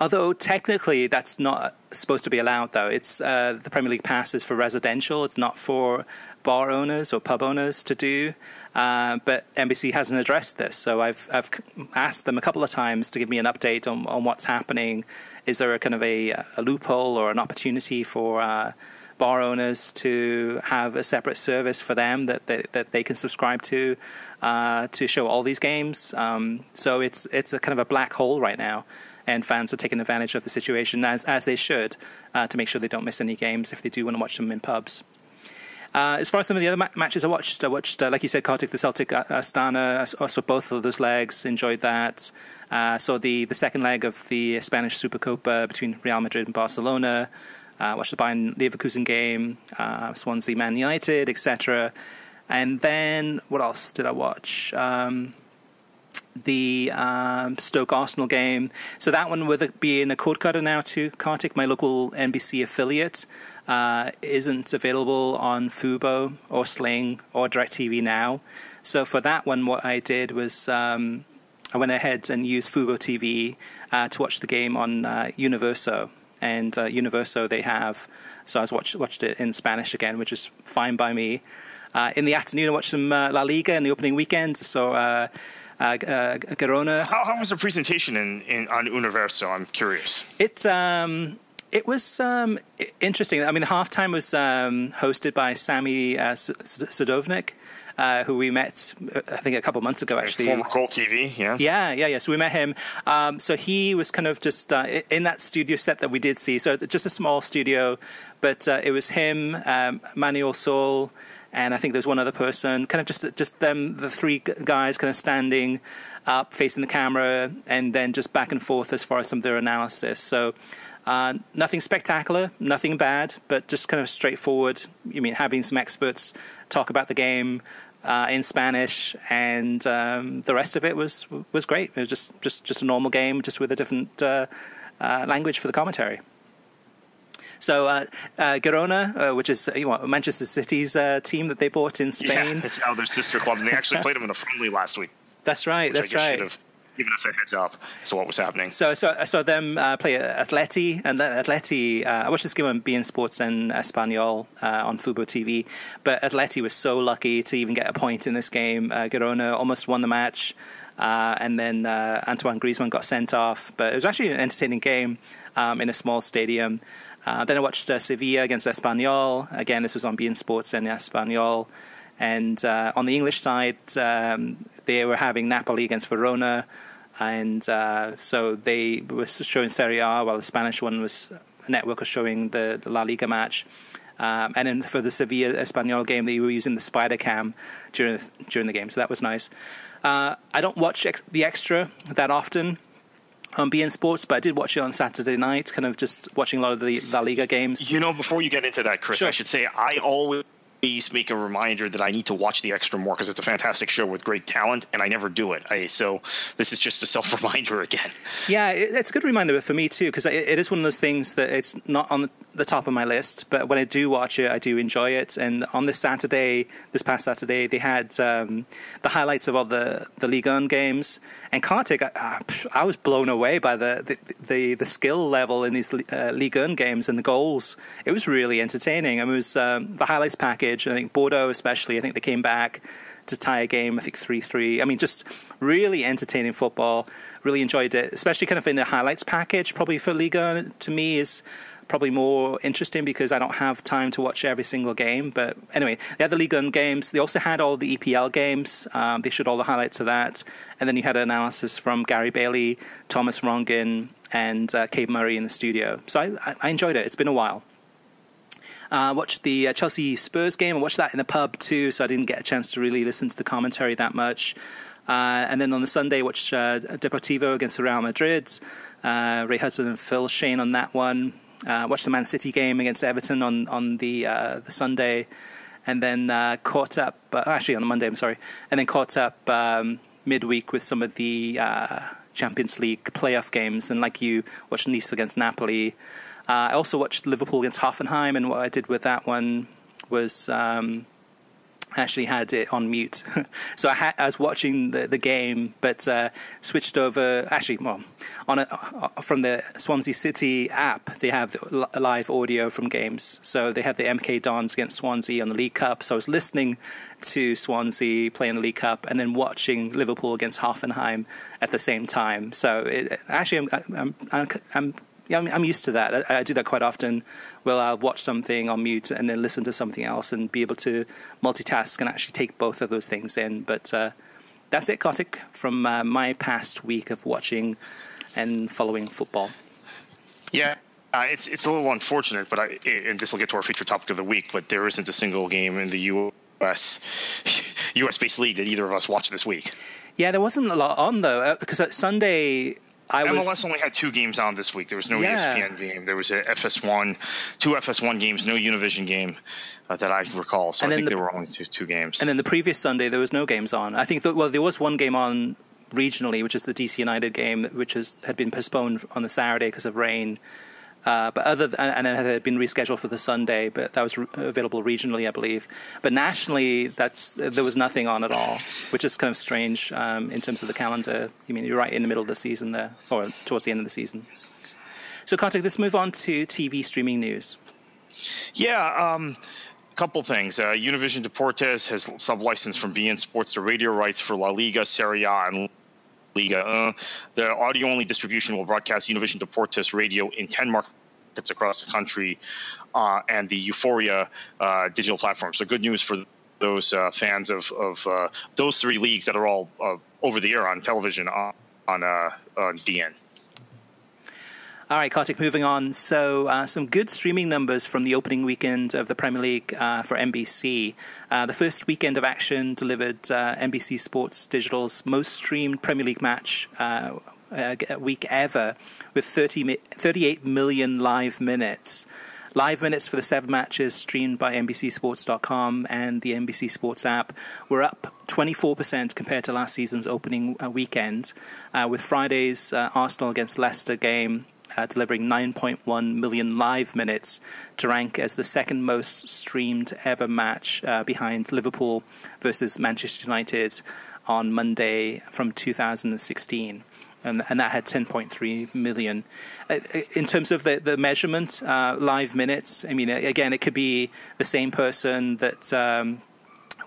Although technically that's not supposed to be allowed, though. It's uh, the Premier League pass is for residential. It's not for bar owners or pub owners to do. Uh, but N B C hasn't addressed this, so I've I've asked them a couple of times to give me an update on on what's happening. Is there a kind of a, a loophole or an opportunity for Uh, bar owners to have a separate service for them that they, that they can subscribe to uh, to show all these games? Um, so it's it's a kind of a black hole right now, and fans are taking advantage of the situation, as, as they should, uh, to make sure they don't miss any games if they do want to watch them in pubs. Uh, as far as some of the other ma matches I watched, I watched, uh, like you said, Kartik, the Celtic Astana. I saw, I saw both of those legs, enjoyed that. Uh, saw the, the second leg of the Spanish Supercopa between Real Madrid and Barcelona. Uh, watched the Bayern Leverkusen game, uh, Swansea Man United, et cetera. And then what else did I watch? Um, the um, Stoke Arsenal game. So that one would be in a cord cutter now too, Kartik. My local N B C affiliate uh, isn't available on Fubo or Sling or DirecTV Now. So for that one, what I did was um, I went ahead and used Fubo T V uh, to watch the game on uh, Universo. And uh, Universo they have, so I was watched watched it in Spanish again, which is fine by me. Uh, in the afternoon, I watched some uh, La Liga in the opening weekend. So uh, uh, uh, Girona. How, how was the presentation in, in on Universo? I'm curious. It um, it was um, interesting. I mean, the halftime was um, hosted by Sami uh, Sadovnik. Uh, who we met, I think, a couple months ago, actually. Former Colt T V, yeah. Yeah, yeah, yeah. So we met him. Um, so he was kind of just uh, in that studio set that we did see. So just a small studio, but uh, it was him, um, Manuel Sol, and I think there's one other person, kind of just just them, the three guys kind of standing up, facing the camera, and then just back and forth as far as some of their analysis. So uh, nothing spectacular, nothing bad, but just kind of straightforward. You mean, having some experts talk about the game, Uh, in Spanish, and um, the rest of it was was great. It was just just just a normal game, just with a different uh, uh, language for the commentary. So uh, uh, Girona, uh, which is you know, Manchester City's uh, team that they bought in Spain, yeah, it's now their sister club, and they actually played them in a friendly last week. That's right. That's right. Giving us a heads up as to what was happening. So, so I saw them uh, play Atleti, and Atleti. Uh, I watched this game on B N Sports and Espanyol uh, on Fubo T V. But Atleti was so lucky to even get a point in this game. Uh, Girona almost won the match, uh, and then uh, Antoine Griezmann got sent off. But it was actually an entertaining game um, in a small stadium. Uh, then I watched uh, Sevilla against Espanyol. Again, this was on beIN Sports and Espanyol. And uh, on the English side, um, they were having Napoli against Verona. And uh, so they were showing Serie A, while the Spanish one was, network was showing the, the La Liga match. Um, and then for the Sevilla Espanyol game, they were using the Spider Cam during the, during the game. So that was nice. Uh, I don't watch ex the extra that often on beIN Sports, but I did watch it on Saturday night, kind of just watching a lot of the La Liga games. You know, before you get into that, Chris, sure. I should say I always... please make a reminder that I need to watch the extra more because it's a fantastic show with great talent, and I never do it. I, so this is just a self-reminder again. Yeah, it, it's a good reminder for me too, because it, it is one of those things that it's not on the top of my list, but when I do watch it, I do enjoy it. And on this Saturday, this past Saturday, they had um, the highlights of all the the Ligue one games, and Kartik, I, I was blown away by the the, the, the skill level in these uh, Ligue one games and the goals. It was really entertaining. I mean, it was um, the highlights package. I think Bordeaux especially, I think they came back to tie a game, I think three three. I mean, just really entertaining football. Really enjoyed it, especially kind of in the highlights package, probably for Liga, to me is probably more interesting because I don't have time to watch every single game. But anyway, they had the Ligue one games. They also had all the E P L games. Um, they showed all the highlights of that. And then you had an analysis from Gary Bailey, Thomas Rongen, and uh, Cave Murray in the studio. So I, I enjoyed it. It's been a while. I uh, watched the uh, Chelsea Spurs game. I watched that in the pub too, so I didn't get a chance to really listen to the commentary that much. Uh, and then on the Sunday, I watched uh, Deportivo against Real Madrid. Uh, Ray Hudson and Phil Shane on that one. Uh, watched the Man City game against Everton on on the uh, the Sunday, and then uh, caught up uh, actually on the Monday. I'm sorry, and then caught up um, midweek with some of the uh, Champions League playoff games. And like you, watched Nice against Napoli. Uh, I also watched Liverpool against Hoffenheim, and what I did with that one was um, actually had it on mute. So I, ha I was watching the, the game, but uh, switched over, actually, well, on a, uh, from the Swansea City app, they have the live audio from games. So they had the M K Dons against Swansea on the League Cup. So I was listening to Swansea playing the League Cup and then watching Liverpool against Hoffenheim at the same time. So it, actually, I'm... I'm, I'm, I'm Yeah, I'm used to that. I do that quite often, where I'll watch something on mute and then listen to something else and be able to multitask and actually take both of those things in. But uh, that's it, Kartik, from uh, my past week of watching and following football. Yeah. Uh, it's it's a little unfortunate, but I, and this will get to our feature topic of the week, but there isn't a single game in the U S U S-based league that either of us watched this week. Yeah, there wasn't a lot on, though, because uh, Sunday... I was, M L S only had two games on this week. There was no yeah. E S P N game. There was a F S one, two F S one games, no Univision game uh, that I recall. So I think the, there were only two, two games. And then the previous Sunday, there was no games on. I think, the, well, there was one game on regionally, which is the D C United game, which has, had been postponed on the Saturday because of rain. Uh, but other th and then it had been rescheduled for the Sunday, but that was re available regionally, I believe. But nationally, that's there was nothing on at all, which is kind of strange um, in terms of the calendar. I mean, you're right in the middle of the season there, or towards the end of the season. So, Kartik, let's move on to T V streaming news. Yeah. Um Couple things. Uh, Univision Deportes has sub-licensed from beIN Sports the radio rights for La Liga, Serie A, and Liga. Uh, the audio-only distribution will broadcast Univision Deportes radio in ten markets across the country uh, and the Euphoria uh, digital platform. So good news for those uh, fans of, of uh, those three leagues that are all uh, over the air on television on, on, uh, on beIN. All right, Kartik, moving on. So uh, some good streaming numbers from the opening weekend of the Premier League uh, for N B C. Uh, the first weekend of action delivered uh, N B C Sports Digital's most streamed Premier League match uh, uh, week ever with thirty-eight million live minutes. Live minutes for the seven matches streamed by N B C Sports dot com and the N B C Sports app were up twenty-four percent compared to last season's opening uh, weekend, uh, with Friday's uh, Arsenal against Leicester game Uh, delivering nine point one million live minutes to rank as the second most streamed ever match uh, behind Liverpool versus Manchester United on Monday from two thousand sixteen. And, and that had ten point three million. Uh, in terms of the, the measurement, uh, live minutes, I mean, again, it could be the same person that... Um,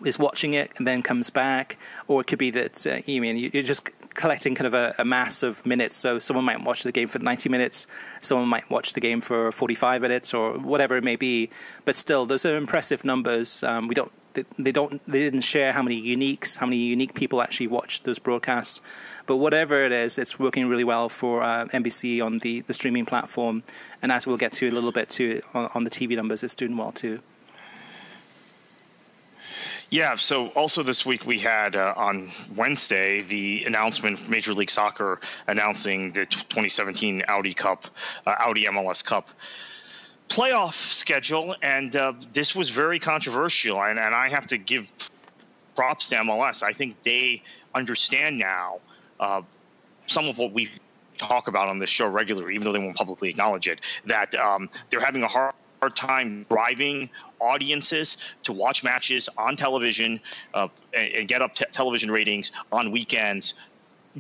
is watching it and then comes back, or it could be that uh, you mean you're just collecting kind of a, a mass of minutes. So someone might watch the game for ninety minutes, someone might watch the game for forty-five minutes or whatever it may be. But still, those are impressive numbers. Um, we don't, they, they don't, they didn't share how many uniques, how many unique people actually watched those broadcasts. But whatever it is, it's working really well for uh, N B C on the, the streaming platform. And as we'll get to a little bit too, on, on the T V numbers, it's doing well too. Yeah, so also this week we had uh, on Wednesday the announcement of Major League Soccer announcing the twenty seventeen Audi Cup, uh, Audi M L S Cup playoff schedule, and uh, this was very controversial, and, and I have to give props to M L S. I think they understand now uh, some of what we talk about on this show regularly, even though they won't publicly acknowledge it, that um, they're having a hard time driving audiences to watch matches on television uh, and, and get up t television ratings on weekends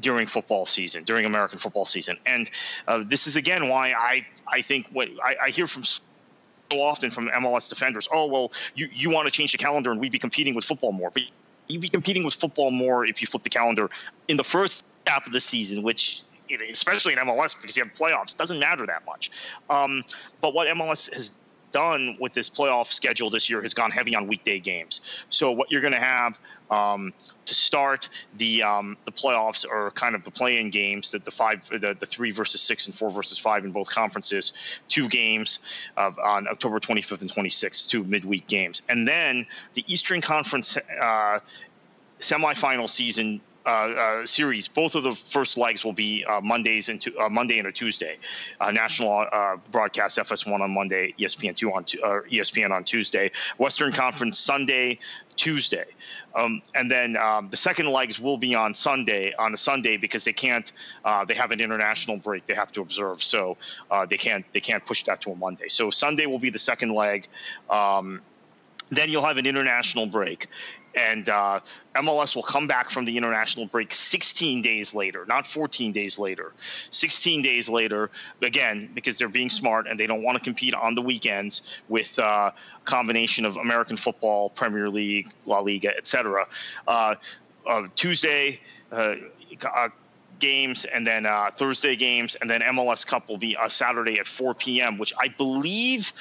during football season, during American football season. And uh, this is, again, why I, I think what I, I hear from so often from M L S defenders, oh, well, you, you want to change the calendar and we'd be competing with football more. But you'd be competing with football more if you flip the calendar in the first half of the season, which, especially in M L S, because you have playoffs, doesn't matter that much. Um, but what M L S has done with this playoff schedule this year has gone heavy on weekday games. So what you're going to have um, to start the um, the playoffs are kind of the play-in games, that the five, the, the three versus six and four versus five in both conferences, two games of, on October twenty-fifth and twenty-sixth, two midweek games, and then the Eastern Conference uh, semifinal season. Uh, uh, series. Both of the first legs will be uh, Mondays and uh, Monday and a Tuesday. Uh, national uh, broadcast F S one on Monday, E S P N two on uh, E S P N on Tuesday. Western Conference Sunday, Tuesday, um, and then um, the second legs will be on Sunday. On a Sunday because they can't. Uh, they have an international break they have to observe, so uh, they can't. They can't push that to a Monday. So Sunday will be the second leg. Um, then you'll have an international break. And uh, M L S will come back from the international break sixteen days later, not fourteen days later, sixteen days later, again, because they're being smart and they don't want to compete on the weekends with uh, a combination of American football, Premier League, La Liga, et cetera. Uh, uh, Tuesday uh, uh, games and then uh, Thursday games, and then M L S Cup will be a Saturday at four P M, which I believe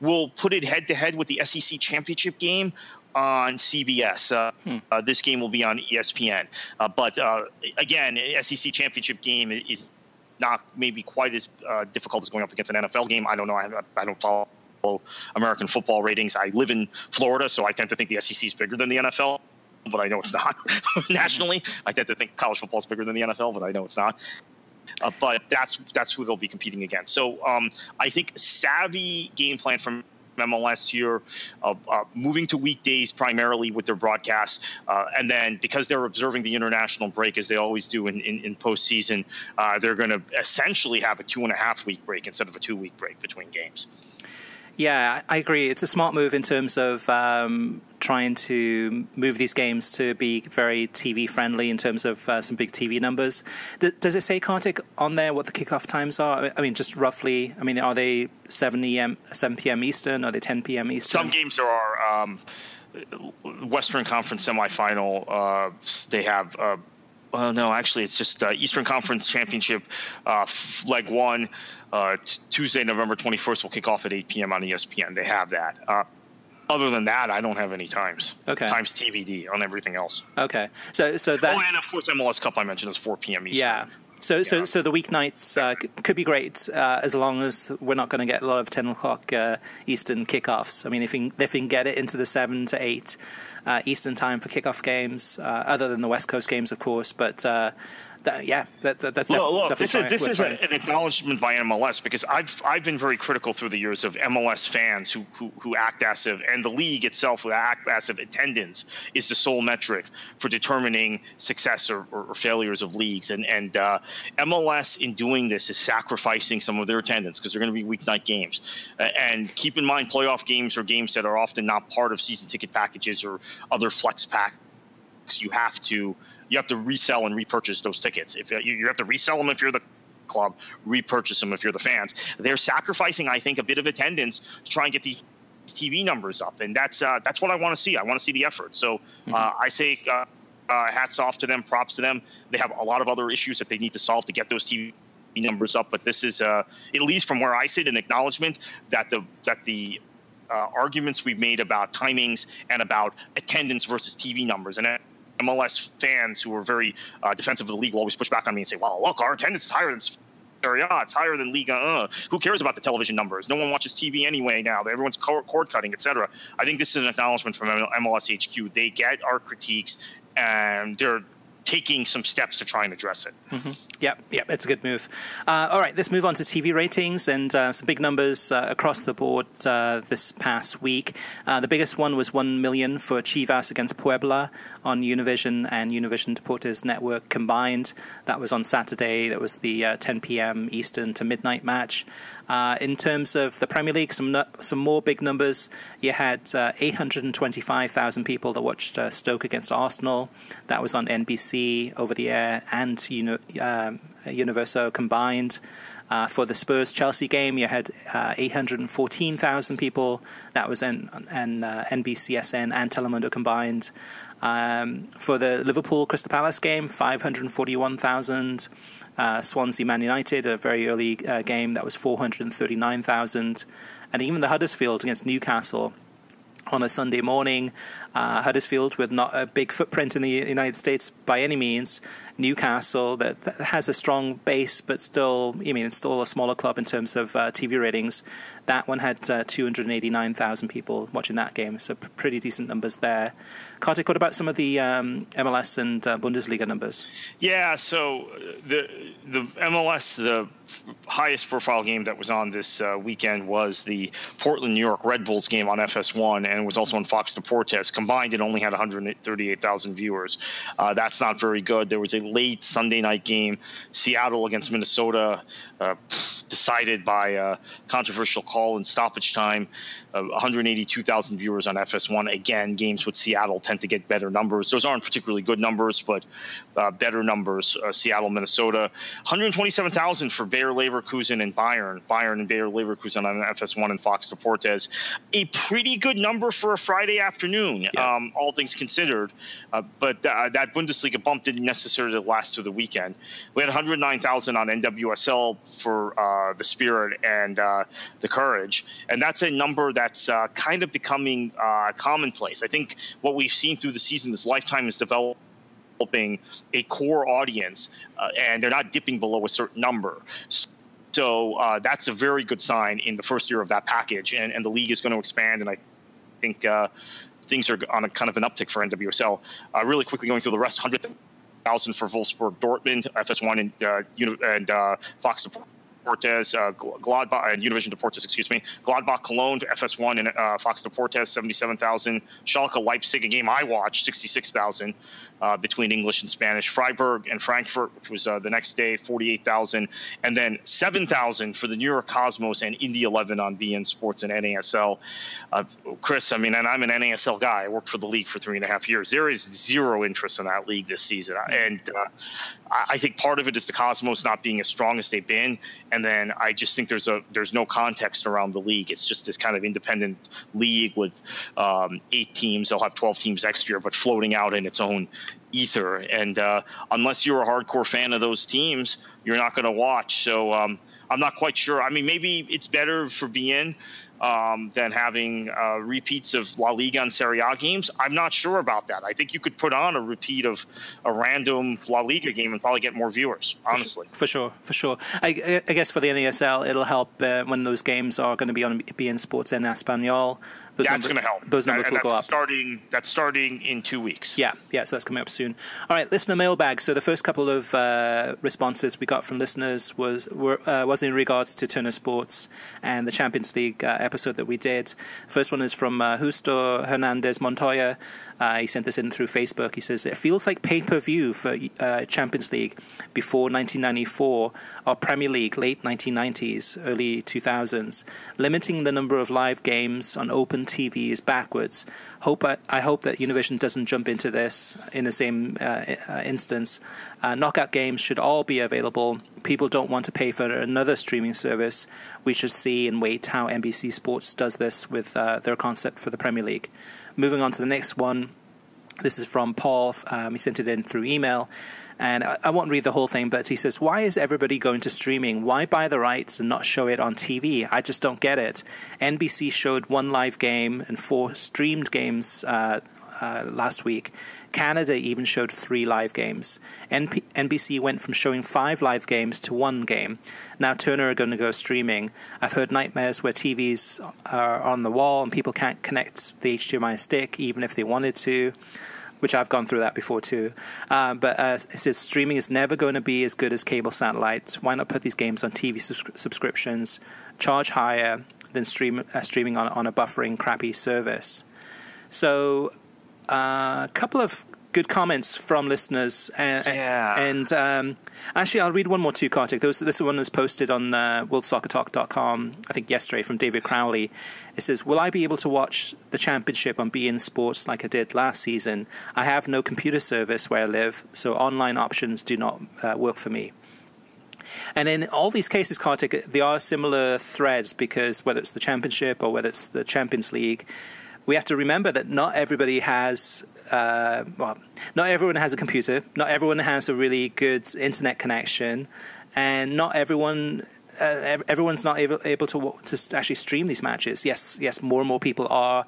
will put it head-to-head with the S E C championship game on C B S. Uh, hmm. uh, this game will be on E S P N. Uh, but uh, again, S E C championship game is not maybe quite as uh, difficult as going up against an N F L game. I don't know. I, I don't follow American football ratings. I live in Florida, so I tend to think the S E C is bigger than the N F L, but I know it's not. Nationally, I tend to think college football is bigger than the N F L, but I know it's not. Uh, but that's that's who they'll be competing against. So um, I think savvy game plan from M L S here, uh, uh, moving to weekdays primarily with their broadcasts, uh, and then because they're observing the international break as they always do in, in, in postseason, uh, they're going to essentially have a two and a half week break instead of a two week break between games. Yeah, I agree. It's a smart move in terms of um, trying to move these games to be very T V friendly in terms of uh, some big T V numbers. D does it say, Kartik, on there what the kickoff times are? I mean, just roughly. I mean, are they seven P M Eastern? Are they ten P M Eastern? Some games there are. Um, Western Conference semifinal. Uh, they have. Uh, well, no, actually, it's just uh, Eastern Conference Championship uh, leg one. Uh, Tuesday, November twenty-first will kick off at eight P M on E S P N. They have that. Uh, other than that, I don't have any times. Okay. Times T B D on everything else. Okay. So, so that. Oh, and of course, M L S Cup I mentioned is four P M Eastern. Yeah. So, yeah. so, so the weeknights uh, could be great uh, as long as we're not going to get a lot of ten o'clock uh, Eastern kickoffs. I mean, if we, if we can get it into the seven to eight uh, Eastern time for kickoff games, uh, other than the West Coast games, of course, but. Uh, That, yeah, that, that, that's look, look, this is this is a, an acknowledgement by M L S, because I've I've been very critical through the years of M L S fans who who, who act as if, and the league itself who act as if attendance is the sole metric for determining success or, or, or failures of leagues, and and uh, M L S in doing this is sacrificing some of their attendance because they're going to be weeknight games, uh, and keep in mind playoff games are games that are often not part of season ticket packages or other flex packs. You have to. You have to resell and repurchase those tickets. If you, you have to resell them if you're the club, repurchase them if you're the fans. They're sacrificing, I think, a bit of attendance to try and get the T V numbers up, and that's uh, that's what I want to see. I want to see the effort. So uh, mm-hmm. I say uh, uh, hats off to them, props to them. They have a lot of other issues that they need to solve to get those T V numbers up. But this is, uh, at least from where I sit, an acknowledgement that the that the uh, arguments we've made about timings and about attendance versus T V numbers, and M L S fans who are very uh, defensive of the league will always push back on me and say, well, look, our attendance is higher than Serie A. It's higher than Liga. Uh, who cares about the television numbers? No one watches T V anyway now. Everyone's cord cutting, et cetera. I think this is an acknowledgement from M L S H Q. They get our critiques, and they're taking some steps to try and address it. Mm-hmm. Yep, yep, it's a good move. Uh, all right, let's move on to T V ratings and uh, some big numbers uh, across the board uh, this past week. Uh, the biggest one was one million for Chivas against Puebla on Univision and Univision Deportes Network combined. That was on Saturday. That was the uh, ten p m Eastern to midnight match. Uh, in terms of the Premier League, some some more big numbers. You had uh, eight hundred twenty-five thousand people that watched uh, Stoke against Arsenal. That was on N B C, over the air, and Uni- uh, Universo combined. Uh, for the Spurs-Chelsea game, you had uh, eight hundred fourteen thousand people. That was in, in uh, N B C S N and Telemundo combined. Um, for the Liverpool-Crystal Palace game, five hundred forty-one thousand. Uh, Swansea Man United, a very early uh, game, that was four hundred thirty-nine thousand. And even the Huddersfield against Newcastle on a Sunday morning. Uh, Huddersfield, with not a big footprint in the United States by any means. Newcastle, that, that has a strong base, but still, I mean, it's still a smaller club in terms of uh, T V ratings. That one had uh, two hundred eighty-nine thousand people watching that game, so p- pretty decent numbers there. Kartik, what about some of the um, M L S and uh, Bundesliga numbers? Yeah, so the the M L S, the highest profile game that was on this uh, weekend was the Portland, New York Red Bulls game on F S one, and it was also on Fox Deportes. Combined, it only had one hundred thirty-eight thousand viewers. Uh, that's not very good. There was a late Sunday night game, Seattle against Minnesota, uh, decided by a controversial call in stoppage time, uh, one hundred eighty-two thousand viewers on F S one. Again, games with Seattle tend to get better numbers. Those aren't particularly good numbers, but uh, better numbers, uh, Seattle, Minnesota. one hundred twenty-seven thousand for Bayer Leverkusen and Bayern. Bayern and Bayer Leverkusen on F S one and Fox Deportes. A pretty good number for a Friday afternoon, yeah. um, all things considered. Uh, but uh, that Bundesliga bump didn't necessarily last through the weekend. We had one hundred nine thousand on N W S L for uh, the Spirit and uh, the Courage. And that's a number that's uh, kind of becoming uh, commonplace. I think what we've seen through the season, this lifetime is developed. Developing a core audience, uh, and they're not dipping below a certain number. So uh, that's a very good sign in the first year of that package, and, and the league is going to expand, and I think uh, things are on a kind of an uptick for N W S L. Uh, really quickly going through the rest, one hundred thousand for Wolfsburg Dortmund, F S one and, uh, Uni- and uh, Fox Deportes, uh, Gladbach, and Univision Deportes, excuse me, Gladbach Cologne, F S one and uh, Fox Deportes, seventy-seven thousand. Schalke Leipzig, a game I watched, sixty-six thousand uh, between English and Spanish. Freiburg and Frankfurt, which was uh, the next day, forty-eight thousand. And then seven thousand for the New York Cosmos and Indy eleven on B N Sports and N A S L. Uh, Chris, I mean, and I'm an N A S L guy. I worked for the league for three and a half years. There is zero interest in that league this season. And uh, I think part of it is the Cosmos not being as strong as they've been. And then I just think there's a there's no context around the league. It's just this kind of independent league with um, eight teams. They'll have twelve teams next year, but floating out in its own ether. And uh, unless you're a hardcore fan of those teams, you're not going to watch. So um, I'm not quite sure. I mean, maybe it's better for B N um, than having uh, repeats of La Liga and Serie A games. I'm not sure about that. I think you could put on a repeat of a random La Liga game and probably get more viewers, honestly. For sure, for sure. I, I guess for the N A S L, it'll help uh, when those games are going to be on B N Sports and Espanol. Those that's going to help. Those numbers that, will that's go up. Starting, that's starting in two weeks. Yeah, yeah, so that's coming up soon. All right, listener mailbag. So the first couple of uh, responses we got from listeners was were, uh, was in regards to Turner Sports and the Champions League uh, episode that we did. First one is from uh, Justo Hernandez Montoya. Uh, he sent this in through Facebook. He says, it feels like pay-per-view for uh, Champions League before nineteen ninety-four or Premier League late nineteen nineties, early two thousands. Limiting the number of live games on open T V is backwards. Hope I, I hope that Univision doesn't jump into this in the same uh, uh, instance. Uh, knockout games should all be available. People don't want to pay for another streaming service. We should see and wait how N B C Sports does this with uh, their concept for the Premier League. Moving on to the next one. This is from Paul. Um, he sent it in through email. And I, I won't read the whole thing, but he says, why is everybody going to streaming? Why buy the rights and not show it on T V? I just don't get it. N B C showed one live game and four streamed games uh, uh, last week. Canada even showed three live games. N B C went from showing five live games to one game. Now Turner are going to go streaming. I've heard nightmares where T Vs are on the wall and people can't connect the H D M I stick even if they wanted to, which I've gone through that before too. Uh, but uh, it says streaming is never going to be as good as cable satellites. Why not put these games on T V subs subscriptions, charge higher than stream, uh, streaming on, on a buffering crappy service? So a uh, couple of good comments from listeners. And, yeah. and um, actually, I'll read one more too, Kartik. There was, this one was posted on uh, world soccer talk dot com, I think yesterday, from David Crowley. It says, will I be able to watch the championship on beIN Sports like I did last season? I have no computer service where I live, so online options do not uh, work for me. And in all these cases, Kartik, there are similar threads, because whether it's the championship or whether it's the Champions League, we have to remember that not everybody has, uh, well, not everyone has a computer. Not everyone has a really good internet connection, and not everyone, uh, ev everyone's not able, able to to actually stream these matches. Yes, yes, more and more people are.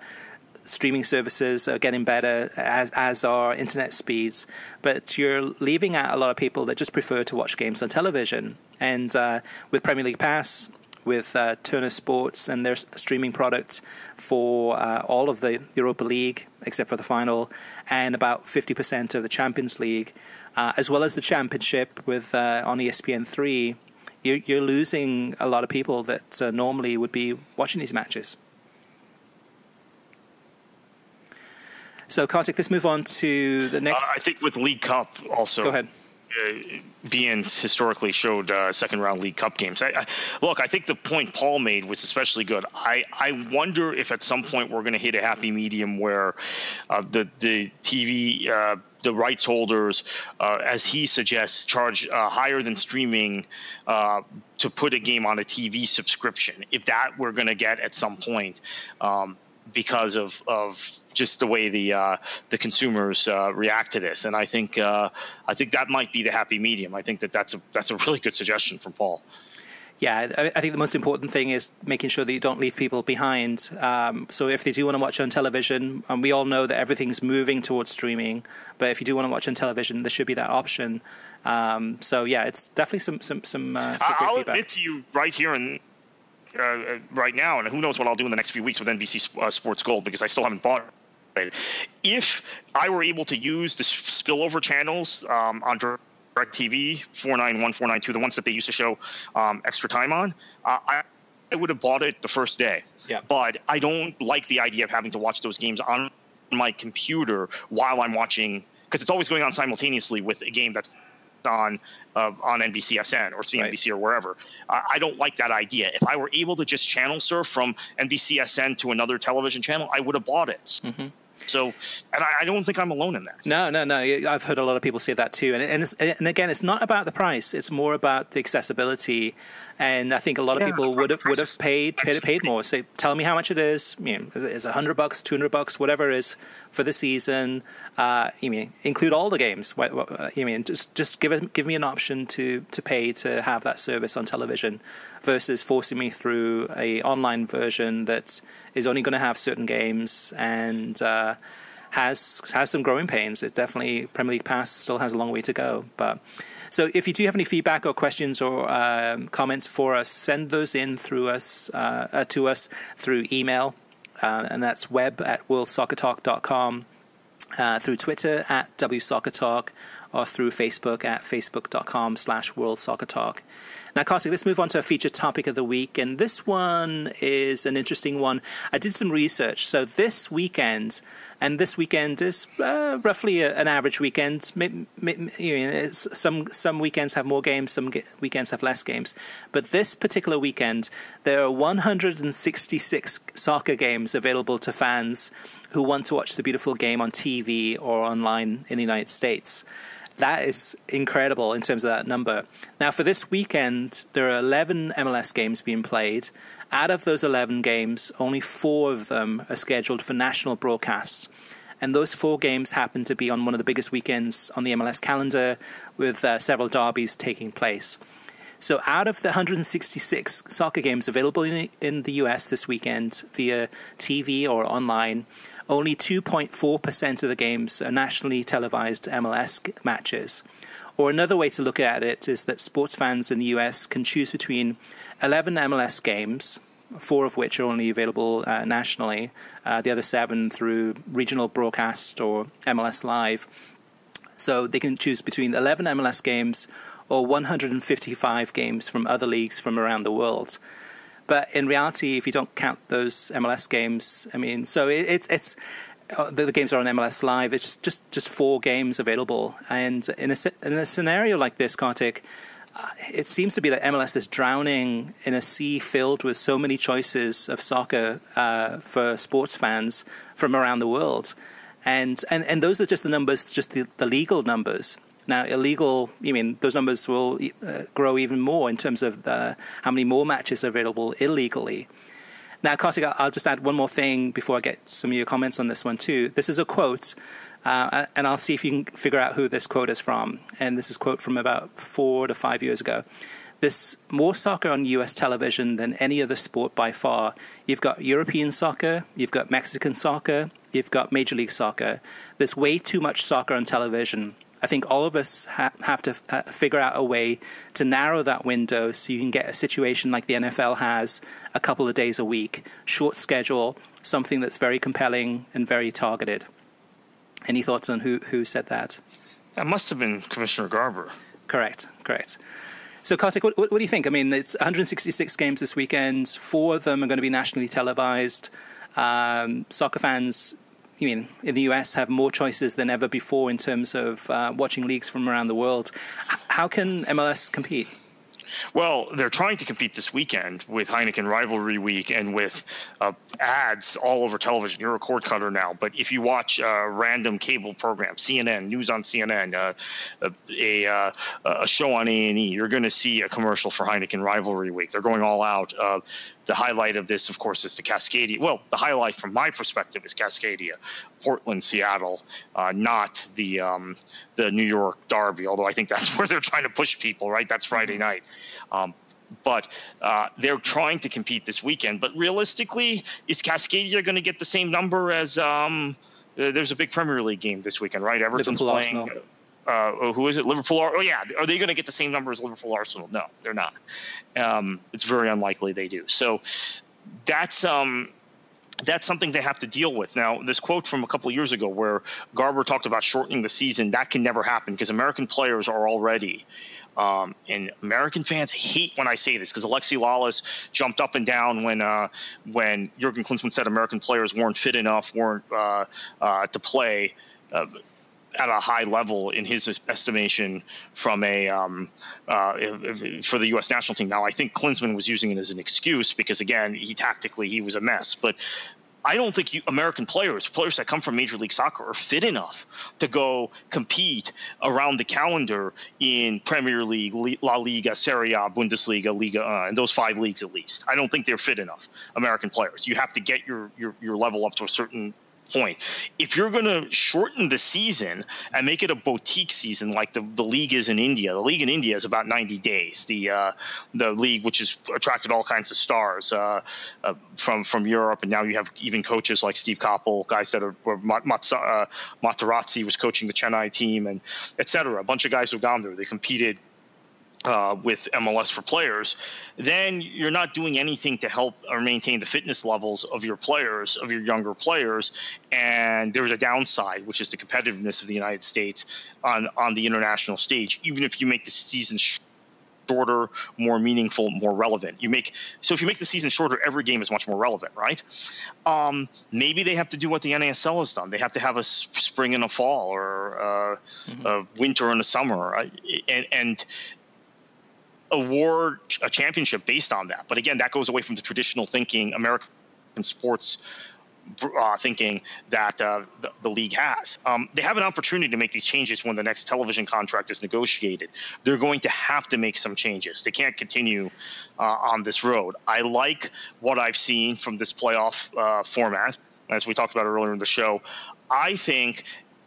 Streaming services are getting better, as as are internet speeds, but you're leaving out a lot of people that just prefer to watch games on television. And uh, with Premier League Pass, with uh, Turner Sports and their streaming product for uh, all of the Europa League, except for the final, and about fifty percent of the Champions League, uh, as well as the Championship with uh, on E S P N three, you're, you're losing a lot of people that uh, normally would be watching these matches. So, Kartik, let's move on to the next... Uh, I think with League Cup also... Go ahead. Uh, B N's historically showed uh, second-round League Cup games. I, I, look, I think the point Paul made was especially good. I, I wonder if at some point we're going to hit a happy medium where uh, the, the T V, uh, the rights holders, uh, as he suggests, charge uh, higher than streaming uh, to put a game on a T V subscription, if that we're going to get at some point. Um, because of, of just the way the uh, the consumers uh, react to this. And I think uh, I think that might be the happy medium. I think that that's a, that's a really good suggestion from Paul. Yeah, I, I think the most important thing is making sure that you don't leave people behind. Um, so if they do want to watch on television, and we all know that everything's moving towards streaming, but if you do want to watch on television, there should be that option. Um, so, yeah, it's definitely some, some, some, uh, some great I'll feedback. Admit to you right here and Uh, right now, and who knows what I'll do in the next few weeks with N B C uh, Sports Gold, because I still haven't bought it. If I were able to use the spillover channels um, on DirecTV, four ninety-one, four ninety-two, the ones that they used to show um, extra time on, uh, I, I would have bought it the first day. Yeah. But I don't like the idea of having to watch those games on my computer while I'm watching, because it's always going on simultaneously with a game that's on uh, on N B C S N or C N B C, right, or wherever. I, I don't like that idea. If I were able to just channel surf from N B C S N to another television channel, I would have bought it. Mm-hmm. So, and I, I don't think I'm alone in that. No, no, no. I've heard a lot of people say that too. And and, it's, and again, it's not about the price. It's more about the accessibility. And I think a lot of yeah, people would have would have paid paid, paid more. So tell me how much it is. You know, is it a hundred bucks, two hundred bucks, whatever it is for the season? Uh, you mean include all the games? You mean just just give it, give me an option to to pay to have that service on television, versus forcing me through a online version that is only going to have certain games and uh, has has some growing pains. It definitely Premier League Pass still has a long way to go, but. So if you do have any feedback or questions or um, comments for us, send those in through us uh, uh, to us through email, uh, and that's web at world soccer talk dot com, uh, through Twitter at W Soccer Talk, or through Facebook at facebook dot com slash world soccer talk. Now, Kartik, let's move on to our feature topic of the week, and this one is an interesting one. I did some research. So this weekend, and this weekend is uh, roughly a, an average weekend. You know, it's some some weekends have more games, some ge weekends have less games. But this particular weekend, there are one hundred sixty-six soccer games available to fans who want to watch the beautiful game on T V or online in the United States. That is incredible in terms of that number. Now, for this weekend, there are eleven M L S games being played. Out of those eleven games, only four of them are scheduled for national broadcasts. And those four games happen to be on one of the biggest weekends on the M L S calendar, with uh, several derbies taking place. So out of the one hundred sixty-six soccer games available in, in the U S this weekend via T V or online, only two point four percent of the games are nationally televised M L S matches. Or another way to look at it is that sports fans in the U S can choose between eleven M L S games, four of which are only available uh, nationally, uh, the other seven through regional broadcast or M L S Live. So they can choose between eleven M L S games or one hundred fifty-five games from other leagues from around the world. But in reality, if you don't count those M L S games, I mean, so it, it, it's... The, the games are on M L S Live. It's just, just, just four games available. And in a, in a scenario like this, Kartik, uh, it seems to be that M L S is drowning in a sea filled with so many choices of soccer uh, for sports fans from around the world. And, and, and those are just the numbers, just the, the legal numbers. Now, illegal, I mean, those numbers will uh, grow even more in terms of the, how many more matches are available illegally. Now, Kartik, I'll just add one more thing before I get some of your comments on this one, too. This is a quote, uh, and I'll see if you can figure out who this quote is from. And this is a quote from about four to five years ago. This, more soccer on U S television than any other sport by far. You've got European soccer, you've got Mexican soccer, you've got Major League Soccer. There's way too much soccer on television. I think all of us ha have to uh, figure out a way to narrow that window so you can get a situation like the N F L has, a couple of days a week, short schedule, something that's very compelling and very targeted. Any thoughts on who, who said that? That must have been Commissioner Garber. Correct, correct. So, Kartik, what, what do you think? I mean, it's one hundred sixty-six games this weekend. Four of them are going to be nationally televised. Um, soccer fans... I mean, in the U S have more choices than ever before in terms of uh, watching leagues from around the world. H how can M L S compete? Well, they're trying to compete this weekend with Heineken Rivalry Week and with uh, ads all over television. You're a cord cutter now, but if you watch a random cable program, C N N, news on C N N, uh, a, a, a show on A and E, you're going to see a commercial for Heineken Rivalry Week. They're going all out. Uh, the highlight of this, of course, is the Cascadia. Well, the highlight from my perspective is Cascadia, Portland, Seattle, uh, not the um, the New York derby, although I think that's where they're trying to push people, right? That's Friday night. Um, but uh, they're trying to compete this weekend. But realistically, is Cascadia going to get the same number as um, – uh, there's a big Premier League game this weekend, right? Everton's Liverpool playing Arsenal. Uh, who is it? Liverpool? Oh, yeah. Are they going to get the same number as Liverpool Arsenal? No, they're not. Um, it's very unlikely they do. So that's um, that's something they have to deal with. Now, this quote from a couple of years ago where Garber talked about shortening the season, that can never happen because American players are already – Um, and American fans hate when I say this because Alexi Lalas jumped up and down when uh, when Jurgen Klinsmann said American players weren't fit enough, weren't uh, uh, to play uh, at a high level in his estimation from a um, uh, if, if, for the U S national team. Now, I think Klinsmann was using it as an excuse because, again, he tactically he was a mess. But I don't think you, American players, players that come from Major League Soccer, are fit enough to go compete around the calendar in Premier League, La Liga, Serie A, Bundesliga, Liga, uh, and those five leagues at least. I don't think they're fit enough, American players. You have to get your, your, your level up to a certain point. If you're going to shorten the season and make it a boutique season like the, the league is in India, the league in India is about ninety days. The uh, the league, which has attracted all kinds of stars uh, uh, from from Europe, and now you have even coaches like Steve Coppell, guys that are were Mat, uh, Materazzi was coaching the Chennai team, and et cetera. A bunch of guys who've gone there. They competed Uh, with M L S for players, then you're not doing anything to help or maintain the fitness levels of your players, of your younger players. And there's a downside, which is the competitiveness of the United States on, on the international stage, even if you make the season shorter, more meaningful, more relevant. You make so if you make the season shorter, every game is much more relevant, right? Um, maybe they have to do what the N A S L has done. They have to have a spring and a fall, or uh, mm-hmm. a winter and a summer, right? and and award a championship based on that. But again, that goes away from the traditional thinking, American sports uh, thinking that uh, the, the league has. Um, they have an opportunity to make these changes when the next television contract is negotiated. They're going to have to make some changes. They can't continue uh, on this road. I like what I've seen from this playoff uh, format, as we talked about earlier in the show. I think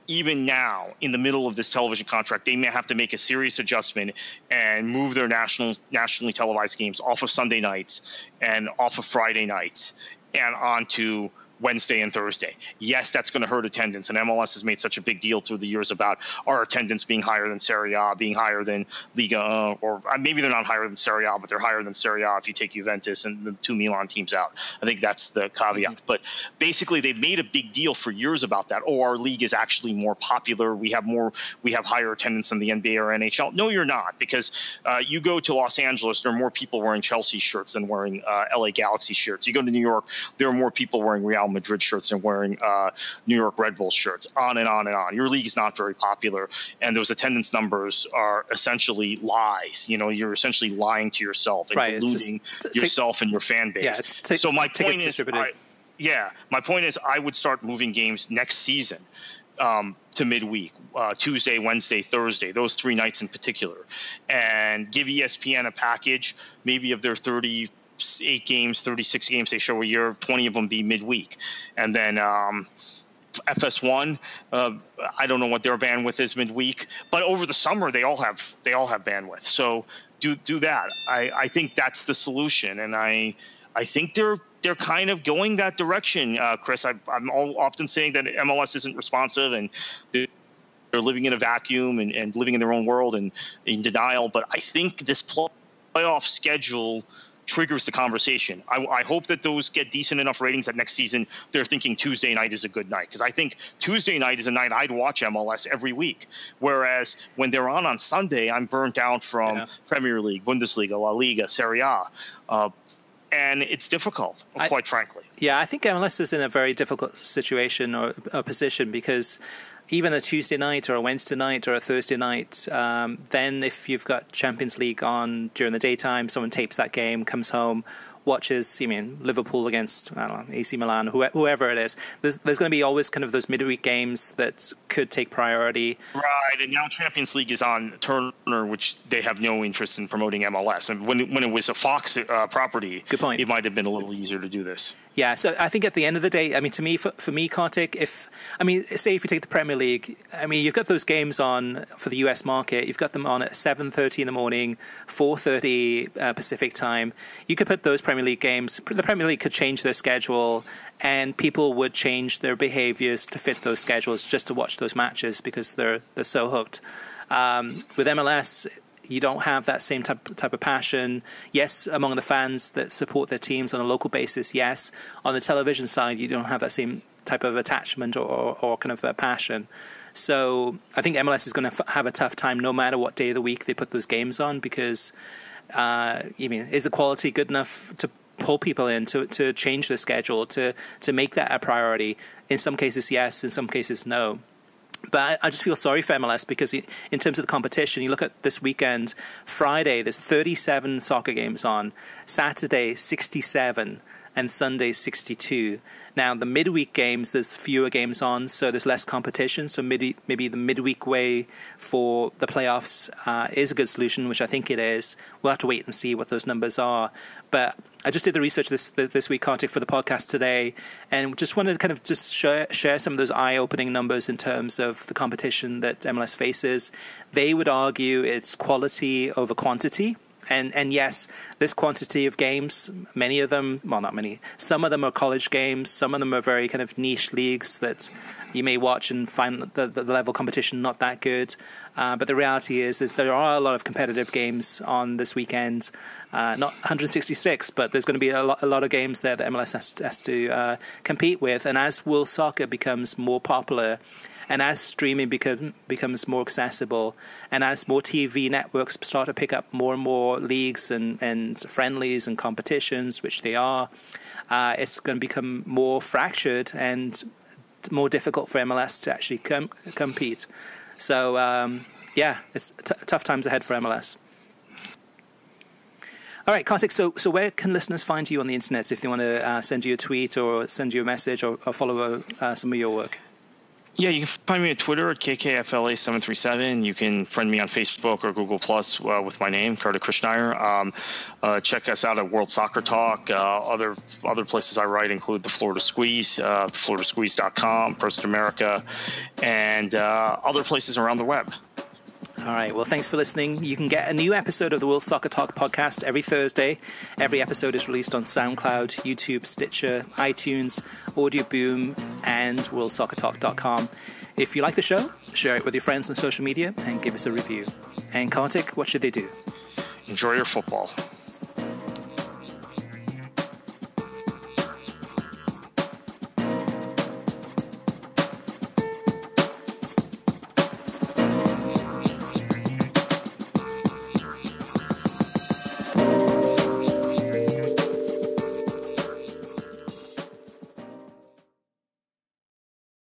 even now, in the middle of this television contract, they may have to make a serious adjustment and move their national, nationally televised games off of Sunday nights and off of Friday nights and onto Wednesday and Thursday. Yes, that's going to hurt attendance, and M L S has made such a big deal through the years about our attendance being higher than Serie A, being higher than Liga, uh, or uh, maybe they're not higher than Serie A, but they're higher than Serie A if you take Juventus and the two Milan teams out. I think that's the caveat. Mm-hmm. But basically, they've made a big deal for years about that. Oh, our league is actually more popular. We have more. We have higher attendance than the N B A or N H L. No, you're not, because uh, you go to Los Angeles, there are more people wearing Chelsea shirts than wearing uh, L A Galaxy shirts. You go to New York, there are more people wearing Real Madrid shirts and wearing uh, New York Red Bull shirts, on and on and on. Your league is not very popular, and those attendance numbers are essentially lies. You know, you're essentially lying to yourself and right, deluding yourself t- and your fan base. Yeah, t- so my point is, I, yeah, my point is I would start moving games next season um, to midweek, uh, Tuesday, Wednesday, Thursday, those three nights in particular, and give E S P N a package maybe of their thirty-eight games, thirty-six games they show a year, twenty of them be midweek. And then um, F S one, uh, I don't know what their bandwidth is midweek, but over the summer they all have they all have bandwidth. So do do that. I, I think that's the solution, and I I think they're they're kind of going that direction, uh, Chris. I, I'm all often saying that M L S isn't responsive and the they're living in a vacuum and, and living in their own world and in denial. But I think this playoff schedule triggers the conversation. I, I hope that those get decent enough ratings that next season they're thinking Tuesday night is a good night, because I think Tuesday night is a night I'd watch M L S every week. Whereas when they're on on Sunday, I'm burnt out from yeah. Premier League, Bundesliga, La Liga, Serie A. Uh, and it's difficult, quite I, frankly. Yeah, I think M L S is in a very difficult situation or, or position, because even a Tuesday night or a Wednesday night or a Thursday night, um, then if you've got Champions League on during the daytime, someone tapes that game, comes home, watches, you mean, Liverpool against I don't know, A C Milan, whoever it is. There's, there's going to be always kind of those midweek games that could take priority. Right, and now Champions League is on Turner, which they have no interest in promoting M L S. And when, when it was a Fox uh, property, good point, it might have been a little easier to do this. Yeah, so I think at the end of the day, I mean, to me, for, for me, Kartik, if, I mean, say if you take the Premier League, I mean, you've got those games on for the U S market. You've got them on at seven thirty in the morning, four thirty uh, Pacific time. You could put those Premier League games, the Premier League could change their schedule, and people would change their behaviours to fit those schedules just to watch those matches because they're they're so hooked. Um, with M L S, you don't have that same type, type of passion. Yes, among the fans that support their teams on a local basis, yes. On the television side, you don't have that same type of attachment or, or, or kind of a passion. So I think M L S is going to f- have a tough time no matter what day of the week they put those games on, because uh, you mean, is the quality good enough to pull people in, to, to change the schedule, to, to make that a priority? In some cases, yes. In some cases, no. But I just feel sorry for M L S because in terms of the competition, you look at this weekend, Friday, there's thirty-seven soccer games on, Saturday, sixty-seven, and Sunday, sixty-two. Now, the midweek games, there's fewer games on, so there's less competition. So mid- maybe the midweek way for the playoffs uh, is a good solution, which I think it is. We'll have to wait and see what those numbers are. But I just did the research this this week, Kartik, for the podcast today, and just wanted to kind of just share, share some of those eye-opening numbers in terms of the competition that M L S faces. They would argue it's quality over quantity. And and yes, this quantity of games, many of them, well, not many, some of them are college games, some of them are very kind of niche leagues that you may watch and find the, the level of competition not that good. Uh, but the reality is that there are a lot of competitive games on this weekend, uh, not one hundred sixty-six, but there's going to be a lot, a lot of games there that M L S has, has to uh, compete with. And as world soccer becomes more popular, and as streaming become, becomes more accessible, and as more T V networks start to pick up more and more leagues and, and friendlies and competitions, which they are, uh, it's going to become more fractured and more difficult for M L S to actually com- compete. So, um, yeah, it's t- tough times ahead for M L S. All right, Kartik, so, so where can listeners find you on the internet if they want to uh, send you a tweet or send you a message or, or follow uh, some of your work? Yeah, you can find me at Twitter at K K F L A seven three seven. You can friend me on Facebook or Google Plus uh, with my name, Kartik Krishnaiyer. Um, uh, check us out at World Soccer Talk. Uh, other other places I write include the Florida Squeeze, uh, florida squeeze dot com, Post America, and uh, other places around the web. All right. Well, thanks for listening. You can get a new episode of the World Soccer Talk podcast every Thursday. Every episode is released on SoundCloud, YouTube, Stitcher, iTunes, Audio Boom, and world soccer talk dot com. If you like the show, share it with your friends on social media and give us a review. And Kartik, what should they do? Enjoy your football.